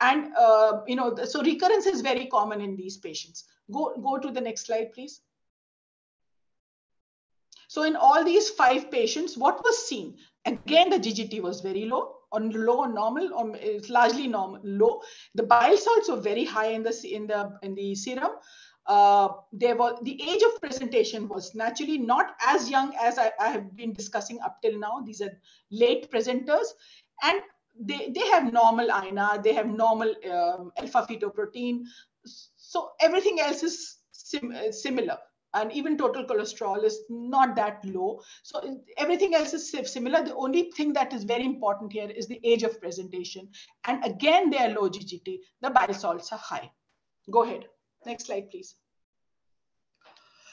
So recurrence is very common in these patients. Go to the next slide, please. So in all these 5 patients, what was seen? Again, the GGT was very low, or normal, or it's largely normal, low. The bile salts were very high in the serum. The age of presentation was naturally not as young as I have been discussing up till now. These are late presenters, and they have normal INR, they have normal alpha-fetoprotein. So everything else is similar. And even total cholesterol is not that low. So everything else is similar. The only thing that is very important here is the age of presentation. And again, they are low GGT. The bile salts are high. Go ahead. Next slide, please.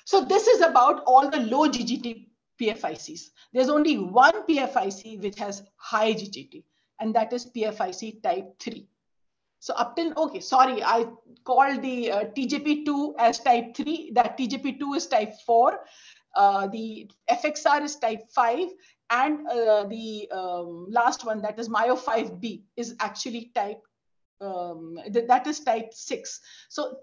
So this is about all the low GGT PFICs. There's only one PFIC which has high GGT, and that is PFIC type 3. So up till, okay, sorry, I called the TJP2 as type 3, that TJP2 is type 4, the FXR is type 5, and last one, that is MYO5B, is actually type 6. So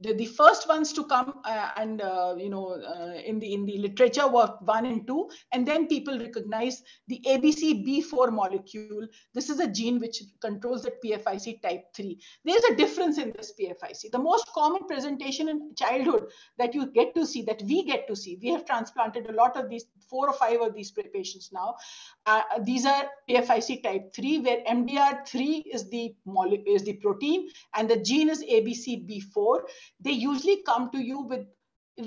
the first ones to come in the literature were 1 and 2, and then people recognize the ABCB4 molecule. This is a gene which controls the PFIC type 3. There's a difference in this PFIC. The most common presentation in childhood that you get to see, that we get to see, we have transplanted a lot of these, 4 or 5 of these patients now. These are PFIC type 3, where MDR3 is the protein, and the gene is ABCB4. They usually come to you with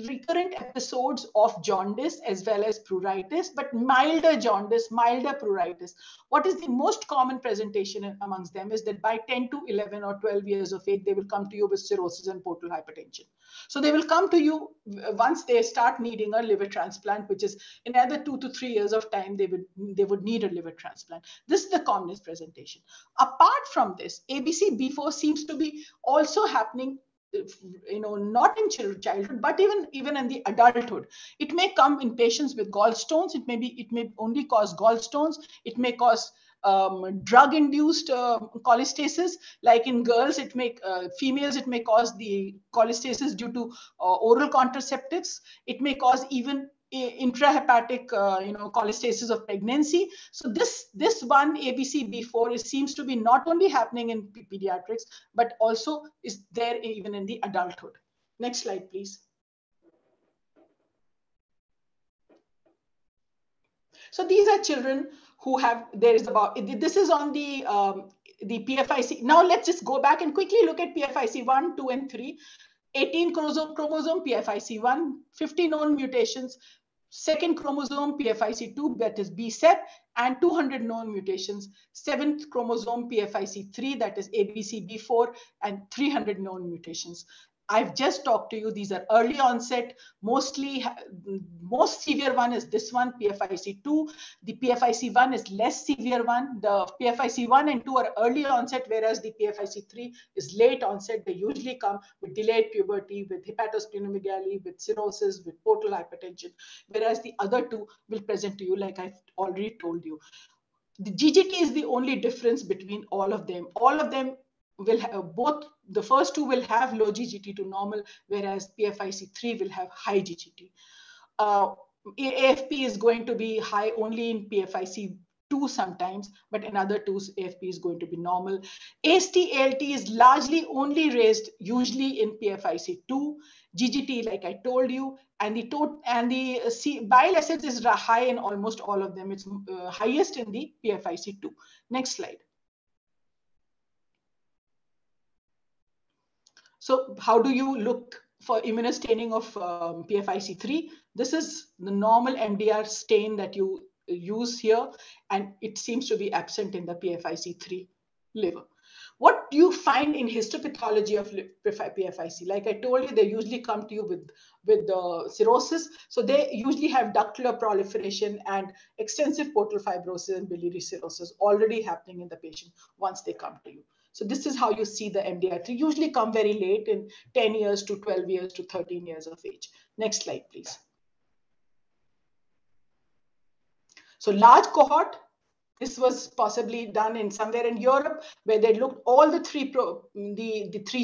recurrent episodes of jaundice as well as pruritus, but milder jaundice, milder pruritus. What is the most common presentation amongst them is that by 10 to 11 or 12 years of age, they will come to you with cirrhosis and portal hypertension. So they will come to you once they start needing a liver transplant, which is another 2 to 3 years of time, they would need a liver transplant. This is the commonest presentation. Apart from this, ABCB4 seems to be also happening, not in childhood, but even in the adulthood. It may come in patients with gallstones. It may only cause gallstones. It may cause drug-induced cholestasis. Like in girls, females, it may cause the cholestasis due to oral contraceptives. It may cause even intrahepatic, cholestasis of pregnancy. So this one ABCB4 seems to be not only happening in pediatrics, but also is there even in the adulthood. Next slide, please. So these are children who have, this is on the PFIC. Now let's just go back and quickly look at PFIC 1, 2, and 3. 18 chromosome PFIC1, 50 known mutations, 2nd chromosome PFIC2, that is BSEP, and 200 known mutations, 7th chromosome PFIC3, that is ABCB4, and 300 known mutations. I've just talked to you, these are early onset, most severe one is this one, PFIC2. The PFIC1 is less severe one. The PFIC1 and 2 are early onset, whereas the PFIC3 is late onset. They usually come with delayed puberty, with hepatosplenomegaly, with cirrhosis, with portal hypertension, whereas the other 2 will present to you like I've already told you. The GGT is the only difference between all of them. All of them will have, both the first 2 will have low GGT to normal, whereas PFIC3 will have high GGT. AFP is going to be high only in PFIC2 sometimes, but in other 2 AFP is going to be normal. AST, ALT is largely only raised usually in PFIC2, GGT like I told you, and the bile acids is high in almost all of them. It's highest in the PFIC2. Next slide. So how do you look for immunostaining of PFIC3? This is the normal MDR stain that you use here, and it seems to be absent in the PFIC3 liver. What do you find in histopathology of PFIC? Like I told you, they usually come to you with cirrhosis. So they usually have ductular proliferation and extensive portal fibrosis and biliary cirrhosis already happening in the patient once they come to you. So this is how you see the MDR3 usually come very late, in 10 years to 12 years to 13 years of age. Next slide, please. So large cohort, this was possibly done in somewhere in Europe, where they looked all the three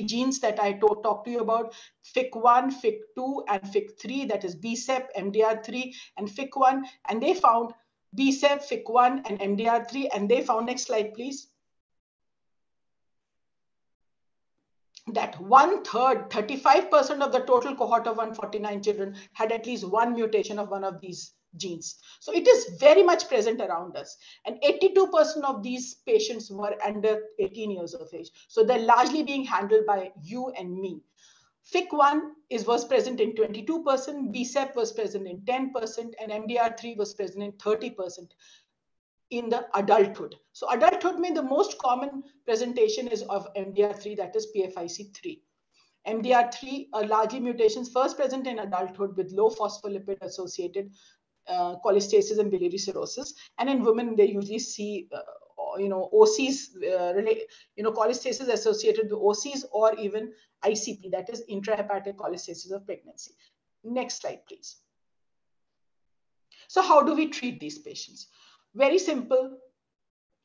genes that I talked to you about, FIC1, FIC2, and FIC3, that is BSEP, MDR3, and FIC1, and they found BSEP, FIC1, and MDR3, and they found, next slide, please, that 1/3, 35% of the total cohort of 149 children had at least one mutation of one of these genes. So it is very much present around us. And 82% of these patients were under 18 years of age. So they're largely being handled by you and me. FIC1 was present in 22%, BSEP was present in 10%, and MDR3 was present in 30%. In the adulthood. So adulthood means the most common presentation is of MDR3, that is PFIC3. MDR3 are largely mutations first present in adulthood with low phospholipid associated cholestasis and biliary cirrhosis. And in women, they usually see, OCs, cholestasis associated with OCs or even ICP, that is intrahepatic cholestasis of pregnancy. Next slide, please. So how do we treat these patients? Very simple,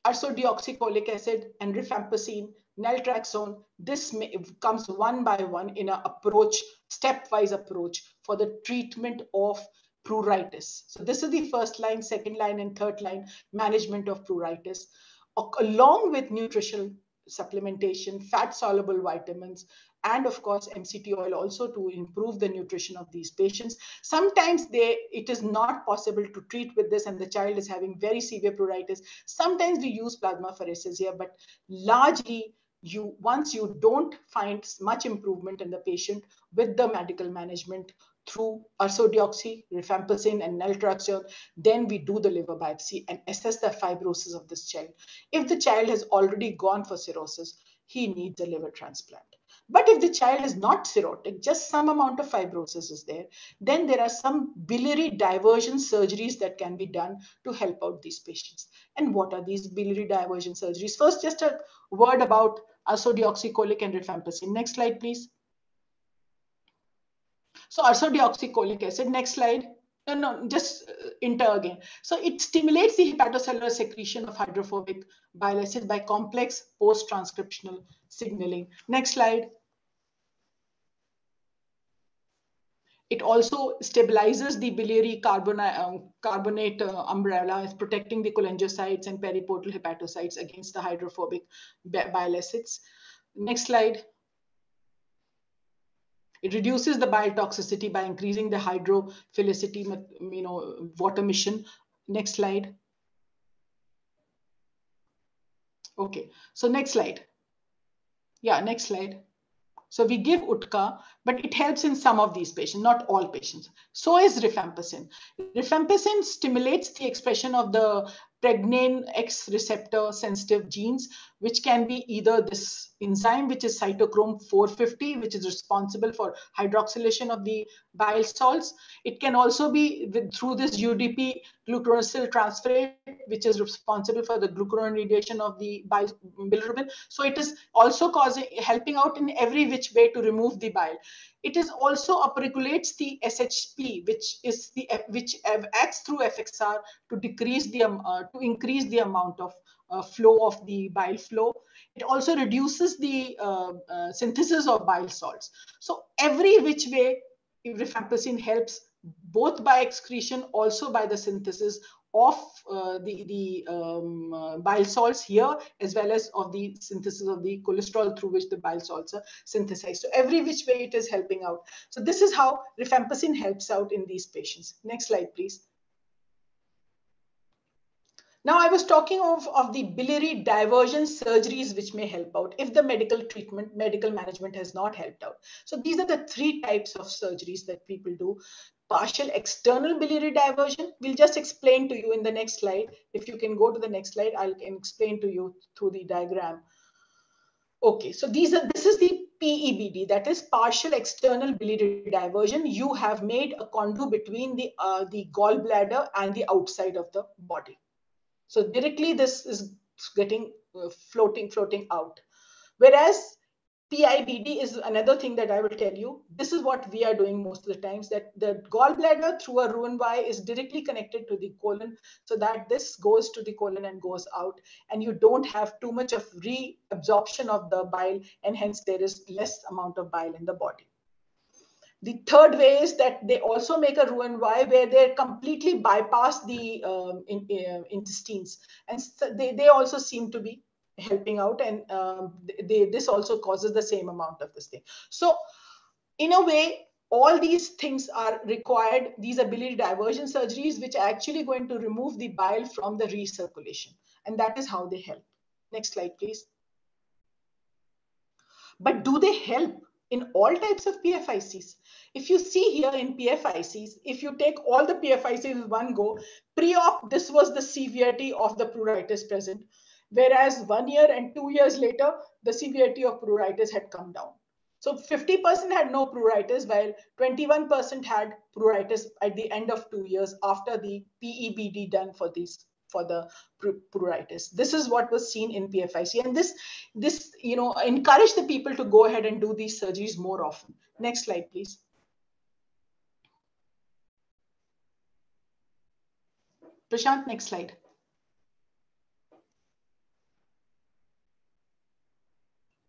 ursodeoxycholic acid and rifampicin, naltrexone, this comes one by one in an approach, stepwise approach for the treatment of pruritus. So this is the first line, second line, and third line management of pruritus, along with nutritional supplementation, fat-soluble vitamins, and of course, MCT oil also to improve the nutrition of these patients. Sometimes it is not possible to treat with this and the child is having very severe pruritus. Sometimes we use plasmapheresis here, but largely once you don't find much improvement in the patient with the medical management through ursodeoxy, rifampicin, and naltrexone, then we do the liver biopsy and assess the fibrosis of this child. If the child has already gone for cirrhosis, he needs a liver transplant. But if the child is not cirrhotic, just some amount of fibrosis is there, then there are some biliary diversion surgeries that can be done to help out these patients. And what are these biliary diversion surgeries? First, just a word about ursodeoxycholic and rifampicin. Next slide, please. So ursodeoxycholic acid, next slide. So it stimulates the hepatocellular secretion of hydrophobic bile acid by complex post-transcriptional signaling. Next slide. It also stabilizes the biliary carbonate umbrella, is protecting the cholangiocytes and periportal hepatocytes against the hydrophobic bile acids. Next slide. It reduces the bile toxicity by increasing the hydrophilicity, water mission. Next slide. Okay, so next slide. Yeah, next slide. So we give Utka, but it helps in some of these patients, not all patients. So is rifampicin. Rifampicin stimulates the expression of the pregnan X receptor sensitive genes, which can be either this enzyme, which is cytochrome 450, which is responsible for hydroxylation of the bile salts. It can also be through this UDP glucuronyl transferase, which is responsible for the glucuronidation of the bilirubin. So it is also helping out in every which way to remove the bile. It is also upregulates the SHP, which acts through FXR to increase the amount of flow of the bile flow. It also reduces the synthesis of bile salts. So every which way, rifampicin helps both by excretion, also by the synthesis of the bile salts here, as well as of the synthesis of the cholesterol through which the bile salts are synthesized. So every which way it is helping out. So this is how rifampicin helps out in these patients. Next slide, please. Now I was talking of the biliary diversion surgeries which may help out if the medical management has not helped out. So these are the three types of surgeries that people do. Partial external biliary diversion, we'll just explain to you in the next slide. If you can go to the next slide, I'll explain to you through the diagram. Okay, so this is the PEBD, that is partial external biliary diversion. You have made a conduit between the gallbladder and the outside of the body. So directly this is getting floating out. Whereas PIBD is another thing that I will tell you. This is what we are doing most of the times, that the gallbladder through a Roux-en-Y is directly connected to the colon, so that this goes to the colon and goes out, and you don't have too much of reabsorption of the bile, and hence there is less amount of bile in the body. The third way is that they also make a Roux-en-Y where they completely bypass the intestines, and they also seem to be helping out, and this also causes the same amount of this thing. So in a way, all these things are required, these ability diversion surgeries, which are actually going to remove the bile from the recirculation, and that is how they help. Next slide, please. But do they help in all types of PFICs? If you see here in PFICs, if you take all the PFICs in one go, pre-op, this was the severity of the pruritus present. Whereas 1 year and 2 years later, the severity of pruritus had come down. So 50% had no pruritus, while 21% had pruritus at the end of 2 years after the PEBD done for these, for the pruritus. This is what was seen in PFIC, and this encourage the people to go ahead and do these surgeries more often. Next slide, please. Prashanth, next slide.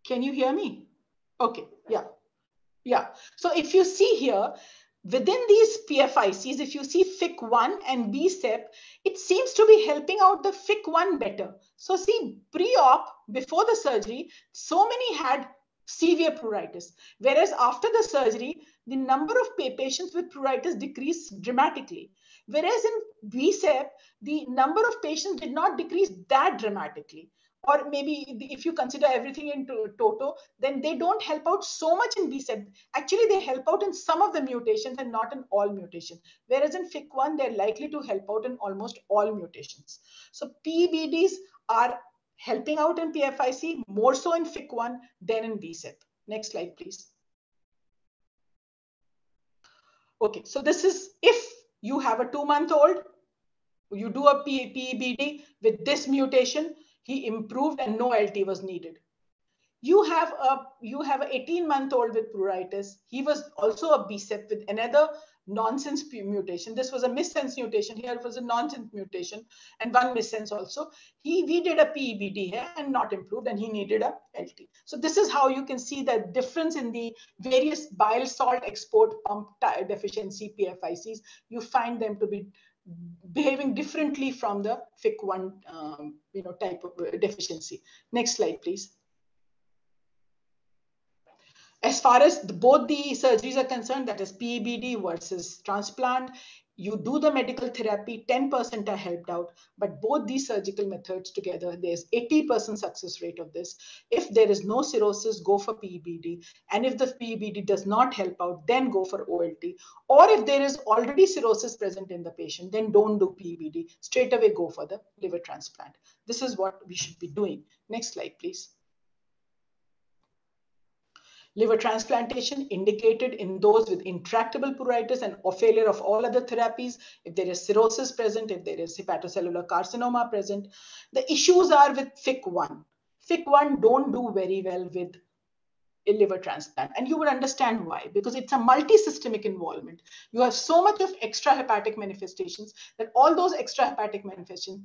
Can you hear me? Okay, yeah. Yeah, so if you see here, within these PFICs, if you see FIC1 and BSEP, it seems to be helping out the FIC1 better. So see, pre-op, before the surgery, so many had severe pruritus, whereas after the surgery, the number of patients with pruritus decreased dramatically. Whereas in BSEP, the number of patients did not decrease that dramatically. Or maybe if you consider everything in toto, then they don't help out so much in BSEP. Actually, they help out in some of the mutations and not in all mutations. Whereas in FIC1, they're likely to help out in almost all mutations. So PEBDs are helping out in PFIC, more so in FIC1 than in BSEP. Next slide, please. Okay, so this is if you have a 2-month-old, you do a PEBD with this mutation, he improved and no LT was needed. You have an 18-month-old with pruritus. He was also a BSEP with another nonsense mutation. This was a missense mutation. Here it was a nonsense mutation and one missense also. We did a PEBD here and not improved, and he needed a LT. So this is how you can see the difference in the various bile salt export pump deficiency PFICs. You find them to be behaving differently from the FIC1 type of deficiency. Next slide, please. As far as both the surgeries are concerned, that is PEBD versus transplant, you do the medical therapy, 10% are helped out, but both these surgical methods together, there's 80% success rate of this. If there is no cirrhosis, go for PEBD. And if the PEBD does not help out, then go for OLT. Or if there is already cirrhosis present in the patient, then don't do PEBD. Straight away go for the liver transplant. This is what we should be doing. Next slide, please. Liver transplantation indicated in those with intractable pruritus and failure of all other therapies, if there is cirrhosis present, if there is hepatocellular carcinoma present. The issues are with FIC1. FIC1 don't do very well with a liver transplant, and you would understand why, because it's a multi-systemic involvement. You have so much of extrahepatic manifestations that all those extrahepatic manifestations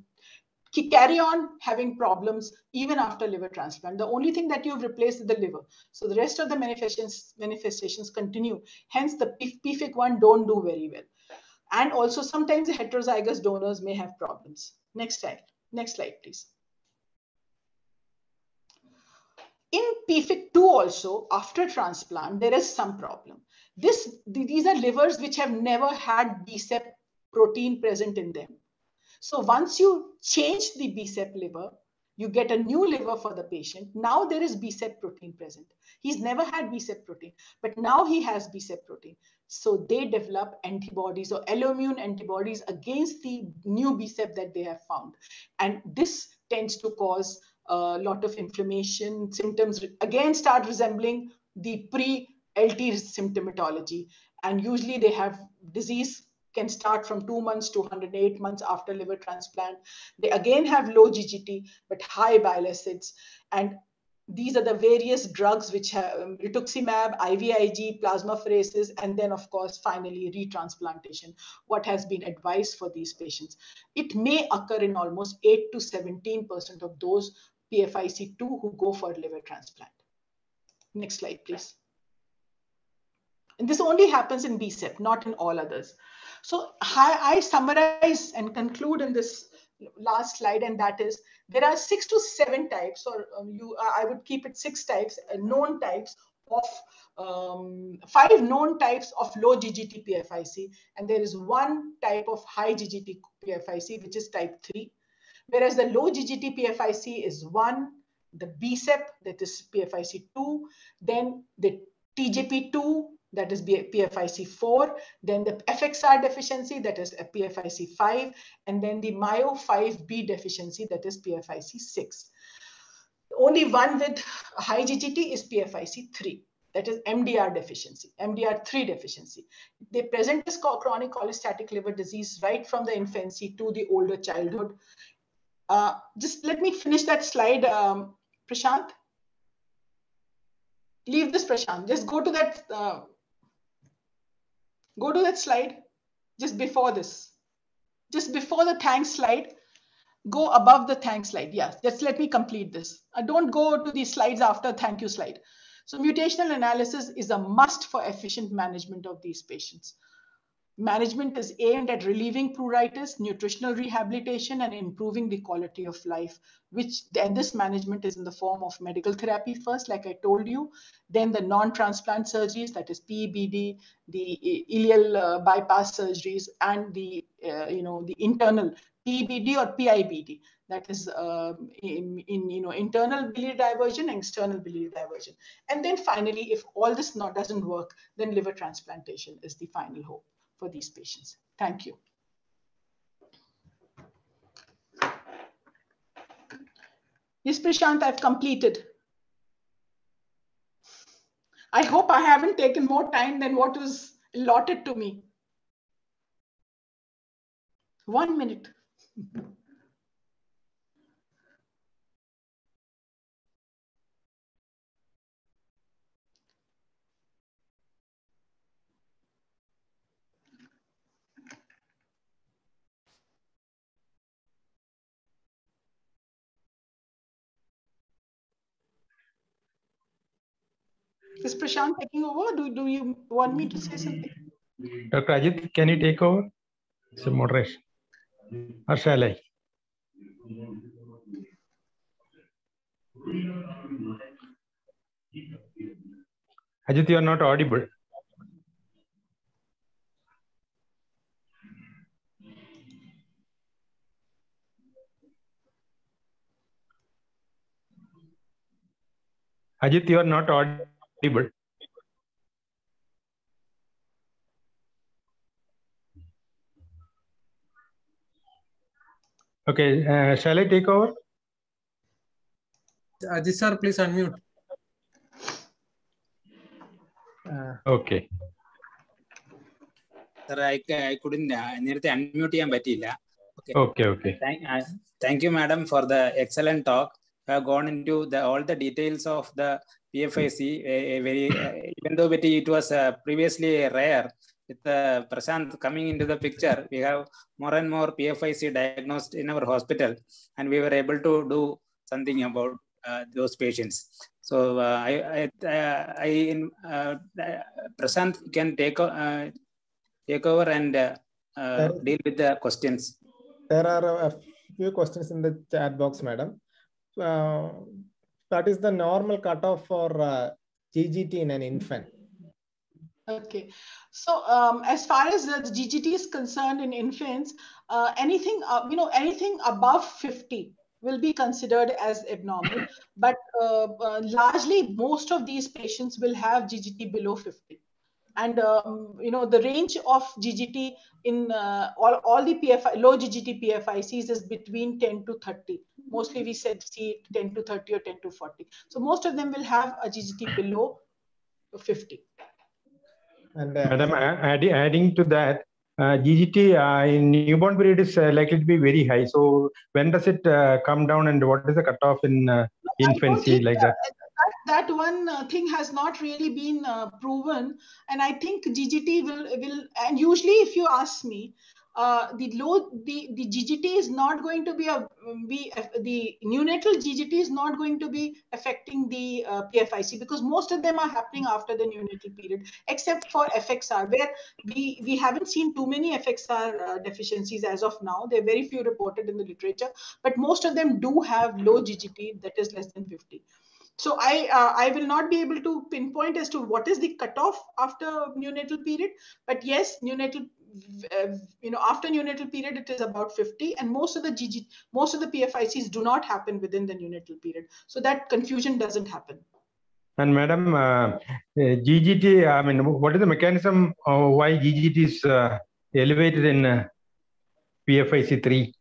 carry on having problems even after liver transplant. The only thing that you've replaced is the liver. So the rest of the manifestations continue. Hence, the PFIC1 don't do very well. And also sometimes the heterozygous donors may have problems. Next slide. Next slide, please. In PFIC2 also, after transplant, there is some problem. These are livers which have never had BSEP protein present in them. So once you change the BSEP liver, you get a new liver for the patient. Now there is BSEP protein present. He's never had BSEP protein, but now he has BSEP protein. So they develop antibodies or alloimmune antibodies against the new BSEP that they have found. And this tends to cause a lot of inflammation symptoms, again, start resembling the pre-LT symptomatology. And usually they have disease can start from 2 months to 108 months after liver transplant. They again have low GGT, but high bile acids. And These are the various drugs which have rituximab, IVIG, plasmapheresis, and then of course, finally retransplantation, what has been advised for these patients. It may occur in almost 8 to 17% of those PFIC2 who go for liver transplant. Next slide, please. And this only happens in BSEP, not in all others. So I summarize and conclude in this last slide, and that is there are 6 to 7 types, or I would keep it 6 types, known types of 5 known types of low GGT PFIC, and there is 1 type of high GGT PFIC, which is type 3, whereas the low GGT PFIC is 1, the BSEP, that is PFIC 2, then the TJP2, that is PFIC 4, then the FXR deficiency, that is PFIC 5, and then the MYO5B deficiency, that is PFIC 6. Only one with high GGT is PFIC 3, that is MDR deficiency, MDR3 deficiency. They present as chronic cholestatic liver disease right from the infancy to the older childhood. Just let me finish that slide, Prashanth. Leave this, Prashanth. Just go to that. Go to that slide just before this. Just before the thanks slide, go above the thanks slide. Yes, just let me complete this. Don't go to the slides after thank you slide. So mutational analysis is a must for efficient management of these patients. Management is aimed at relieving pruritus, nutritional rehabilitation, and improving the quality of life, and this management is in the form of medical therapy first, like I told you, then the non-transplant surgeries, that is PEBD, the ileal bypass surgeries, and the, the internal PEBD or PIBD, that is internal biliary diversion and external biliary diversion. And then finally, if all this doesn't work, then liver transplantation is the final hope for these patients. Thank you. Yes, Prashanth, I've completed. I hope I haven't taken more time than what was allotted to me. 1 minute. Is Prashanth taking over? Do you want me to say something? Dr. Ajith, can you take over? It's a moderation. Or shall I? Ajith, you are not audible. Ajith, you are not audible. Okay, shall I take over? Ajith sir, please unmute. Okay. Sir, I couldn't unmute. Okay. Thank you, madam, for the excellent talk. I have gone into all the details of the PFIC, even though it was previously rare. With Prashanth coming into the picture, we have more and more PFIC diagnosed in our hospital, and we were able to do something about those patients. So Prashanth can take over and deal with the questions. There are a few questions in the chat box, madam. That is the normal cutoff for GGT in an infant. Okay, so as far as the GGT is concerned in infants, anything above 50 will be considered as abnormal. But largely, most of these patients will have GGT below 50. And the range of GGT in all the low GGT PFICs is between 10 to 30. Mostly we see 10 to 30 or 10 to 40. So most of them will have a GGT below 50. And madam, adding to that, GGT in newborn period is likely to be very high. So when does it come down, and what is the cutoff in infancy like that. That one thing has not really been proven, and I think GGT will, and usually if you ask me, the GGT is not going to be the neonatal GGT is not going to be affecting the PFIC, because most of them are happening after the neonatal period, except for FXR, where we haven't seen too many FXR deficiencies as of now. There are very few reported in the literature, but most of them do have low GGT, that is less than 50. So I will not be able to pinpoint as to what is the cutoff after neonatal period, but yes, neonatal, after neonatal period, it is about 50, and most of the PFICs do not happen within the neonatal period. So that confusion doesn't happen. And madam, GGT, I mean, what is the mechanism of why GGT is elevated in PFIC3?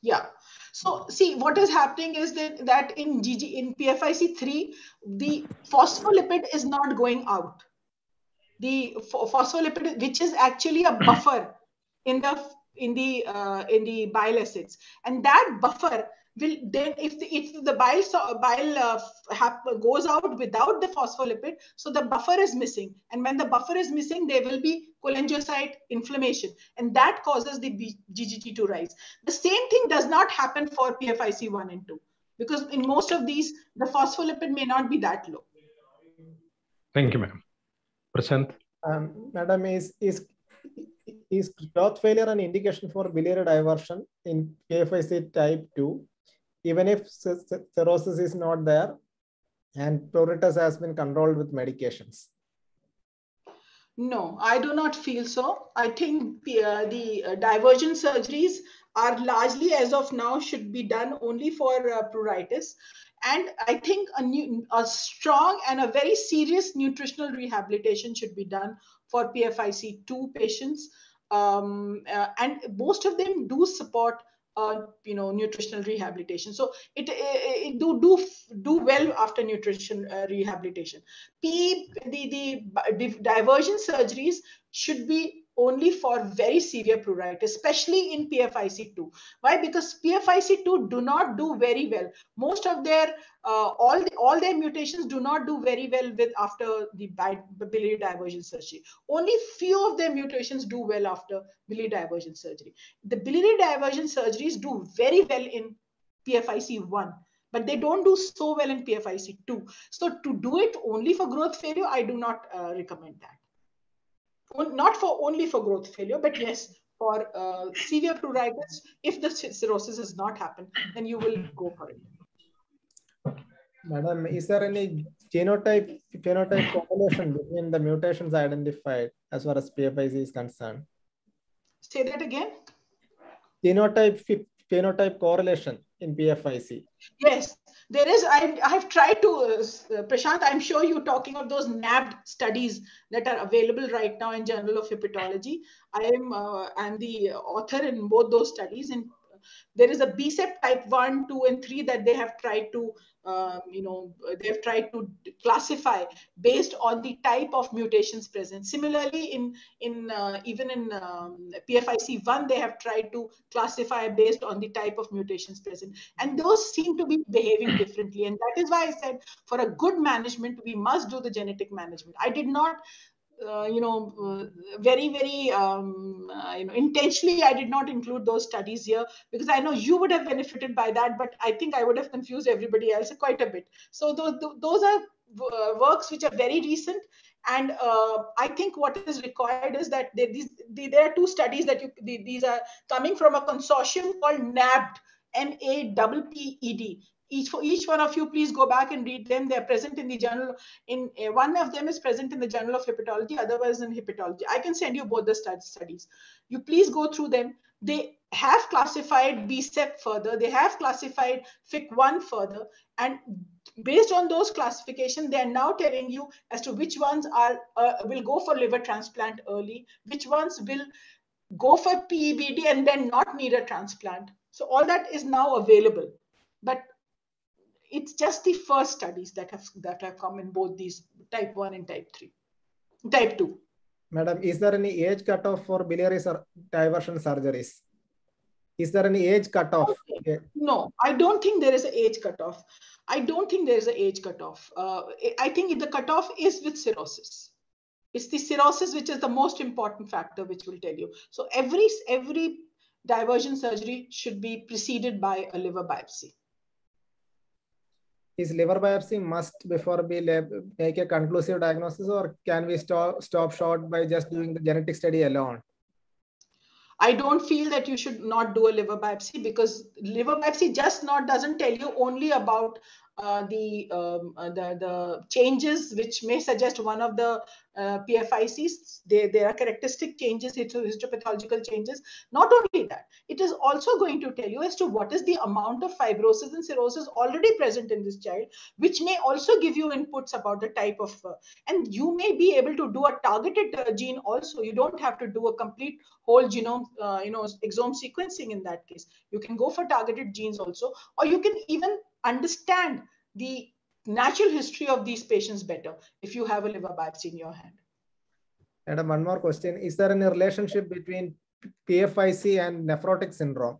Yeah. So see, what is happening is that in PFIC3, the phospholipid is not going out. The phospholipid, which is actually a buffer in the bile acids, and that buffer will then, if the bile goes out without the phospholipid, so the buffer is missing, and when the buffer is missing, there will be cholangiocyte inflammation, and that causes the GGT to rise. The same thing does not happen for PFIC 1 and 2, because in most of these, the phospholipid may not be that low. Thank you, madam. Prashanth? Madam, is clot failure an indication for biliary diversion in PFIC type 2, even if cirrhosis is not there and pruritus has been controlled with medications? No, I do not feel so. I think the diversion surgeries are largely, as of now, should be done only for pruritus. And I think a strong and a very serious nutritional rehabilitation should be done for PFIC 2 patients. And most of them do support, nutritional rehabilitation. So it do well after nutrition rehabilitation. The diversion surgeries should be only for very severe pruritus, especially in PFIC 2. Why? Because PFIC 2 do not do very well. Most of their, all their mutations do not do very well after the biliary diversion surgery. Only few of their mutations do well after biliary diversion surgery. The biliary diversion surgeries do very well in PFIC 1, but they don't do so well in PFIC 2. So to do it only for growth failure, I do not recommend that. Not for only for growth failure, but yes, for severe pruritus, if the cirrhosis has not happened, then you will go for it. Madam, is there any genotype correlation between the mutations identified as far as PFIC is concerned? Say that again. Genotype correlation in PFIC. Yes, there is. I have tried to, Prashanth, I'm sure you're talking of those NABD studies that are available right now in Journal of Hepatology. I'm the author in both those studies, and there is a BSEP type 1, 2, and 3 that they have tried to, they've tried to classify based on the type of mutations present. Similarly, even in PFIC 1, they have tried to classify based on the type of mutations present. And those seem to be behaving differently. And that is why I said, for a good management, we must do the genetic management. I did not intentionally, I did not include those studies here, because I know you would have benefited by that, but I think I would have confused everybody else quite a bit. So those are works which are very recent, and I think what is required is that there are two studies that these are coming from a consortium called NAPPED, NAPPED. Each one of you, please go back and read them. They are present in the journal. One of them is present in the Journal of Hepatology, otherwise in Hepatology. I can send you both the studies. You please go through them. They have classified BSEP further. They have classified FIC1 further. And based on those classifications, they are now telling you as to which ones are will go for liver transplant early, which ones will go for PEBD and then not need a transplant. So all that is now available. But it's just the first studies that have come in both these type 1 and type 2. Madam, is there any age cutoff for biliary diversion surgeries? Is there any age cutoff? Okay. No, I don't think there is an age cutoff. I think the cutoff is with cirrhosis. It's the cirrhosis which is the most important factor which will tell you. So every diversion surgery should be preceded by a liver biopsy. Is liver biopsy must before we make a conclusive diagnosis, or can we stop short by just doing the genetic study alone? I don't feel that you should not do a liver biopsy, because liver biopsy just doesn't tell you only about the changes which may suggest one of the PFICs. There are characteristic changes, histopathological changes. Not only that, it is also going to tell you as to what is the amount of fibrosis and cirrhosis already present in this child, which may also give you inputs about the type of, and you may be able to do a targeted gene also. You don't have to do a complete whole genome, exome sequencing in that case. You can go for targeted genes also, or you can even understand the natural history of these patients better if you have a liver biopsy in your hand. Madam, one more question. Is there any relationship between PFIC and nephrotic syndrome?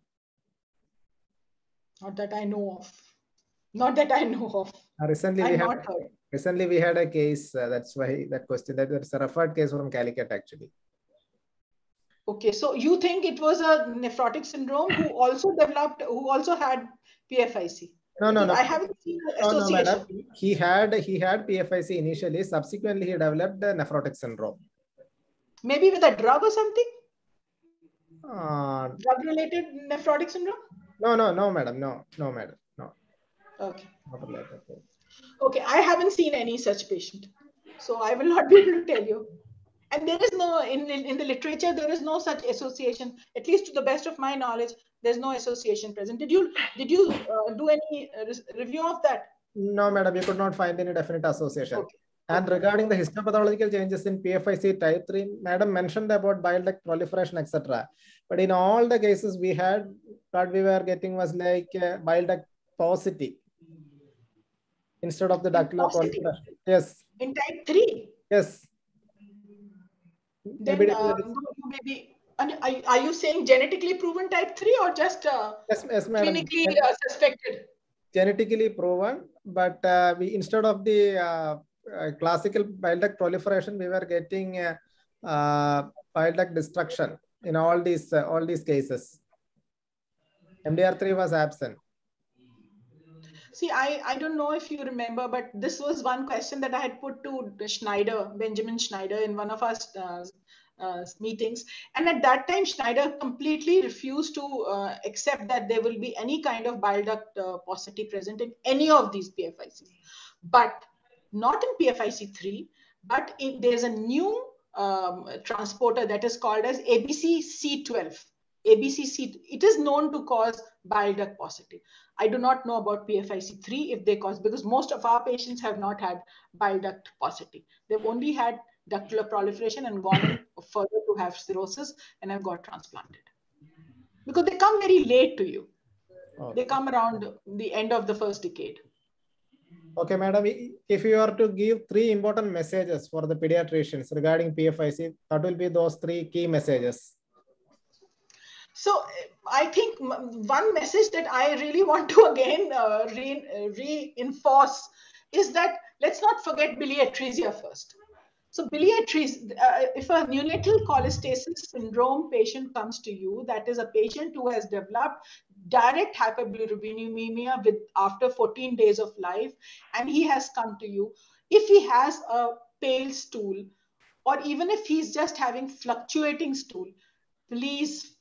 Not that I know of. Recently, we had a case, that's why that question, that's a referred case from Calicut actually. Okay, so you think it was a nephrotic syndrome who also developed, who also had PFIC? No. I haven't seen an association. No, madam. He had PFIC initially. Subsequently, he developed the nephrotic syndrome. Maybe with a drug or something? Drug-related nephrotic syndrome? No, madam. Okay. Not related. Okay, I haven't seen any such patient, so I will not be able to tell you. And there is no, in the literature, there is no such association, at least to the best of my knowledge. There's no association present. Did you do any review of that? No, madam, you could not find any definite association. Okay. And regarding the histopathological changes in PFIC type 3, madam mentioned about bile duct proliferation, etc. But in all the cases we had, what we were getting was like bile duct paucity instead of the ductular proliferation. Yes. In type 3? Yes. Then maybe... And are you saying genetically proven type 3 or just clinically suspected? Genetically proven, but we instead of the classical bile duct proliferation, we were getting bile duct destruction in all these cases. MDR3 was absent. See, I don't know if you remember, but this was one question that I had put to Shneider, Benjamin Shneider, in one of our meetings, and at that time Shneider completely refused to accept that there will be any kind of bile duct paucity present in any of these PFICs, but not in PFIC3, but there's a new transporter that is called as ABCC12. ABCC, it is known to cause bile duct paucity. I do not know about PFIC3 if they cause, because most of our patients have not had bile duct paucity. They've only had ductular proliferation and gone further to have cirrhosis and have got transplanted. Because they come very late to you. Okay. They come around the end of the first decade. Okay, madam, if you are to give three important messages for the pediatricians regarding PFIC, what will be those three key messages? So I think one message that I really want to again reinforce is that let's not forget biliatresia first. So biliatresia, if a neonatal cholestasis syndrome patient comes to you, that is a patient who has developed direct hyperbilirubinemia after 14 days of life, and he has come to you, if he has a pale stool, or even if he's just having fluctuating stool, please,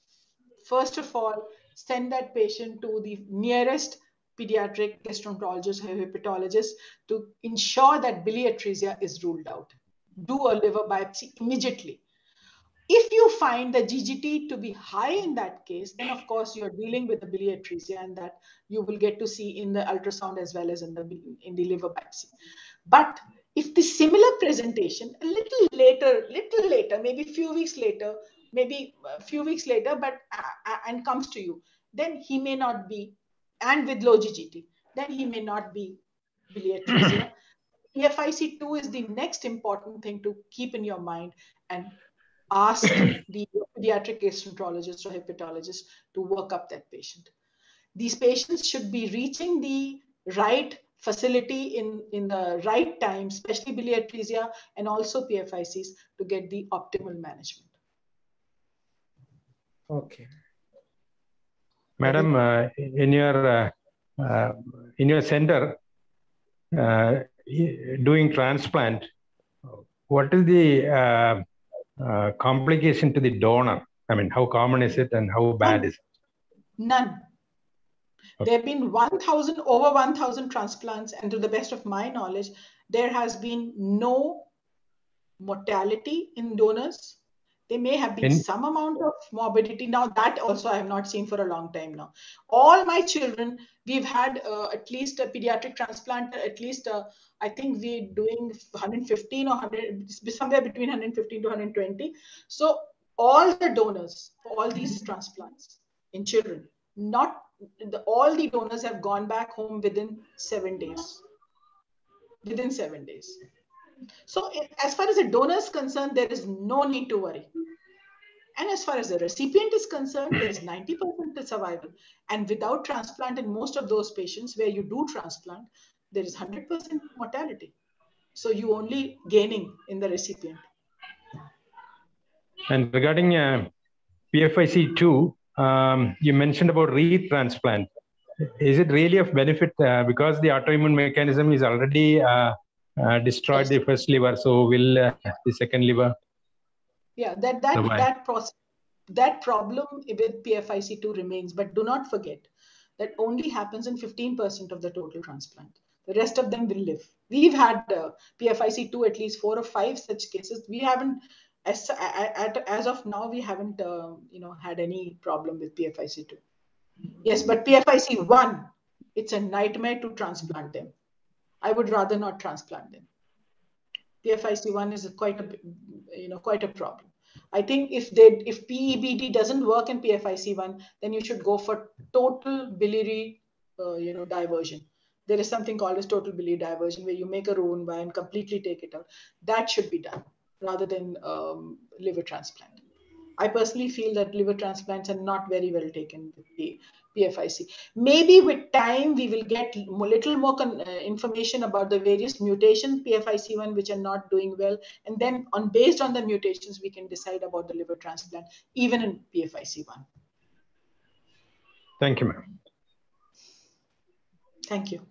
first of all, send that patient to the nearest pediatric gastroenterologist or hepatologist to ensure that biliatresia is ruled out. Do a liver biopsy immediately. If you find the GGT to be high in that case, then of course you're dealing with the biliatresia, and that you will get to see in the ultrasound as well as in the liver biopsy. But if the similar presentation a little later, maybe a few weeks later, but and comes to you, then he may not be, and with low GGT, then he may not be biliatresia. PFIC2 is the next important thing to keep in your mind, and ask the pediatric gastroenterologist or hepatologist to work up that patient. These patients should be reaching the right facility in the right time, especially biliary atresia and also PFICs, to get the optimal management. Okay. Madam, in your center, doing transplant, what is the complication to the donor? I mean, how common is it and how bad is it? None. Okay. There have been over 1,000 transplants, and to the best of my knowledge, there has been no mortality in donors. There may have been some amount of morbidity. Now, that also I have not seen for a long time now. All my children, we've had at least a pediatric transplant, at least I think we're doing 115 or 100, somewhere between 115 to 120. So all the donors, all these transplants in children, all the donors have gone back home within 7 days. Within 7 days. So as far as the donor is concerned, there is no need to worry. And as far as the recipient is concerned, there is 90% survival. And without transplant, in most of those patients where you do transplant, there is 100% mortality. So you only gaining in the recipient. And regarding PFIC2, you mentioned about retransplant. Is it really of benefit because the autoimmune mechanism is already destroyed the first liver, so will the second liver? Yeah, that problem with PFIC2 remains, but do not forget that only happens in 15% of the total transplant. The rest of them will live. We've had PFIC2 at least 4 or 5 such cases. We haven't, as of now, we haven't had any problem with PFIC2. Yes, but PFIC1, it's a nightmare to transplant them. I would rather not transplant them. PFIC1 is quite a problem. I think if PEBD doesn't work in PFIC1, then you should go for total biliary diversion. There is something called as total biliary diversion, where you make a Roux-en-Y and completely take it out. That should be done rather than liver transplant. I personally feel that liver transplants are not very well taken with the PFIC. Maybe with time, we will get a little more information about the various mutations, PFIC1, which are not doing well. And then based on the mutations, we can decide about the liver transplant, even in PFIC1. Thank you, ma'am. Thank you.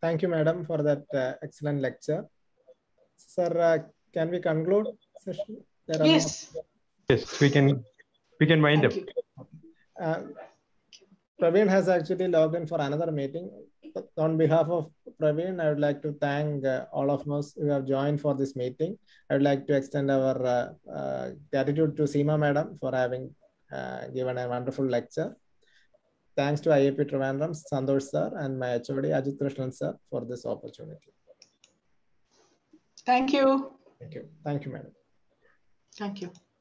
Thank you, madam, for that excellent lecture. Sir, can we conclude session? Yes. Yes, we can wind up. Praveen has actually logged in for another meeting. On behalf of Praveen, I would like to thank all of us who have joined for this meeting. I would like to extend our gratitude to Seema Madam for having given a wonderful lecture. Thanks to IAP Trivandrum, Santhosh Sir, and my HOD, Ajith Krishnan Sir, for this opportunity. Thank you. Thank you. Thank you, Madam. Thank you.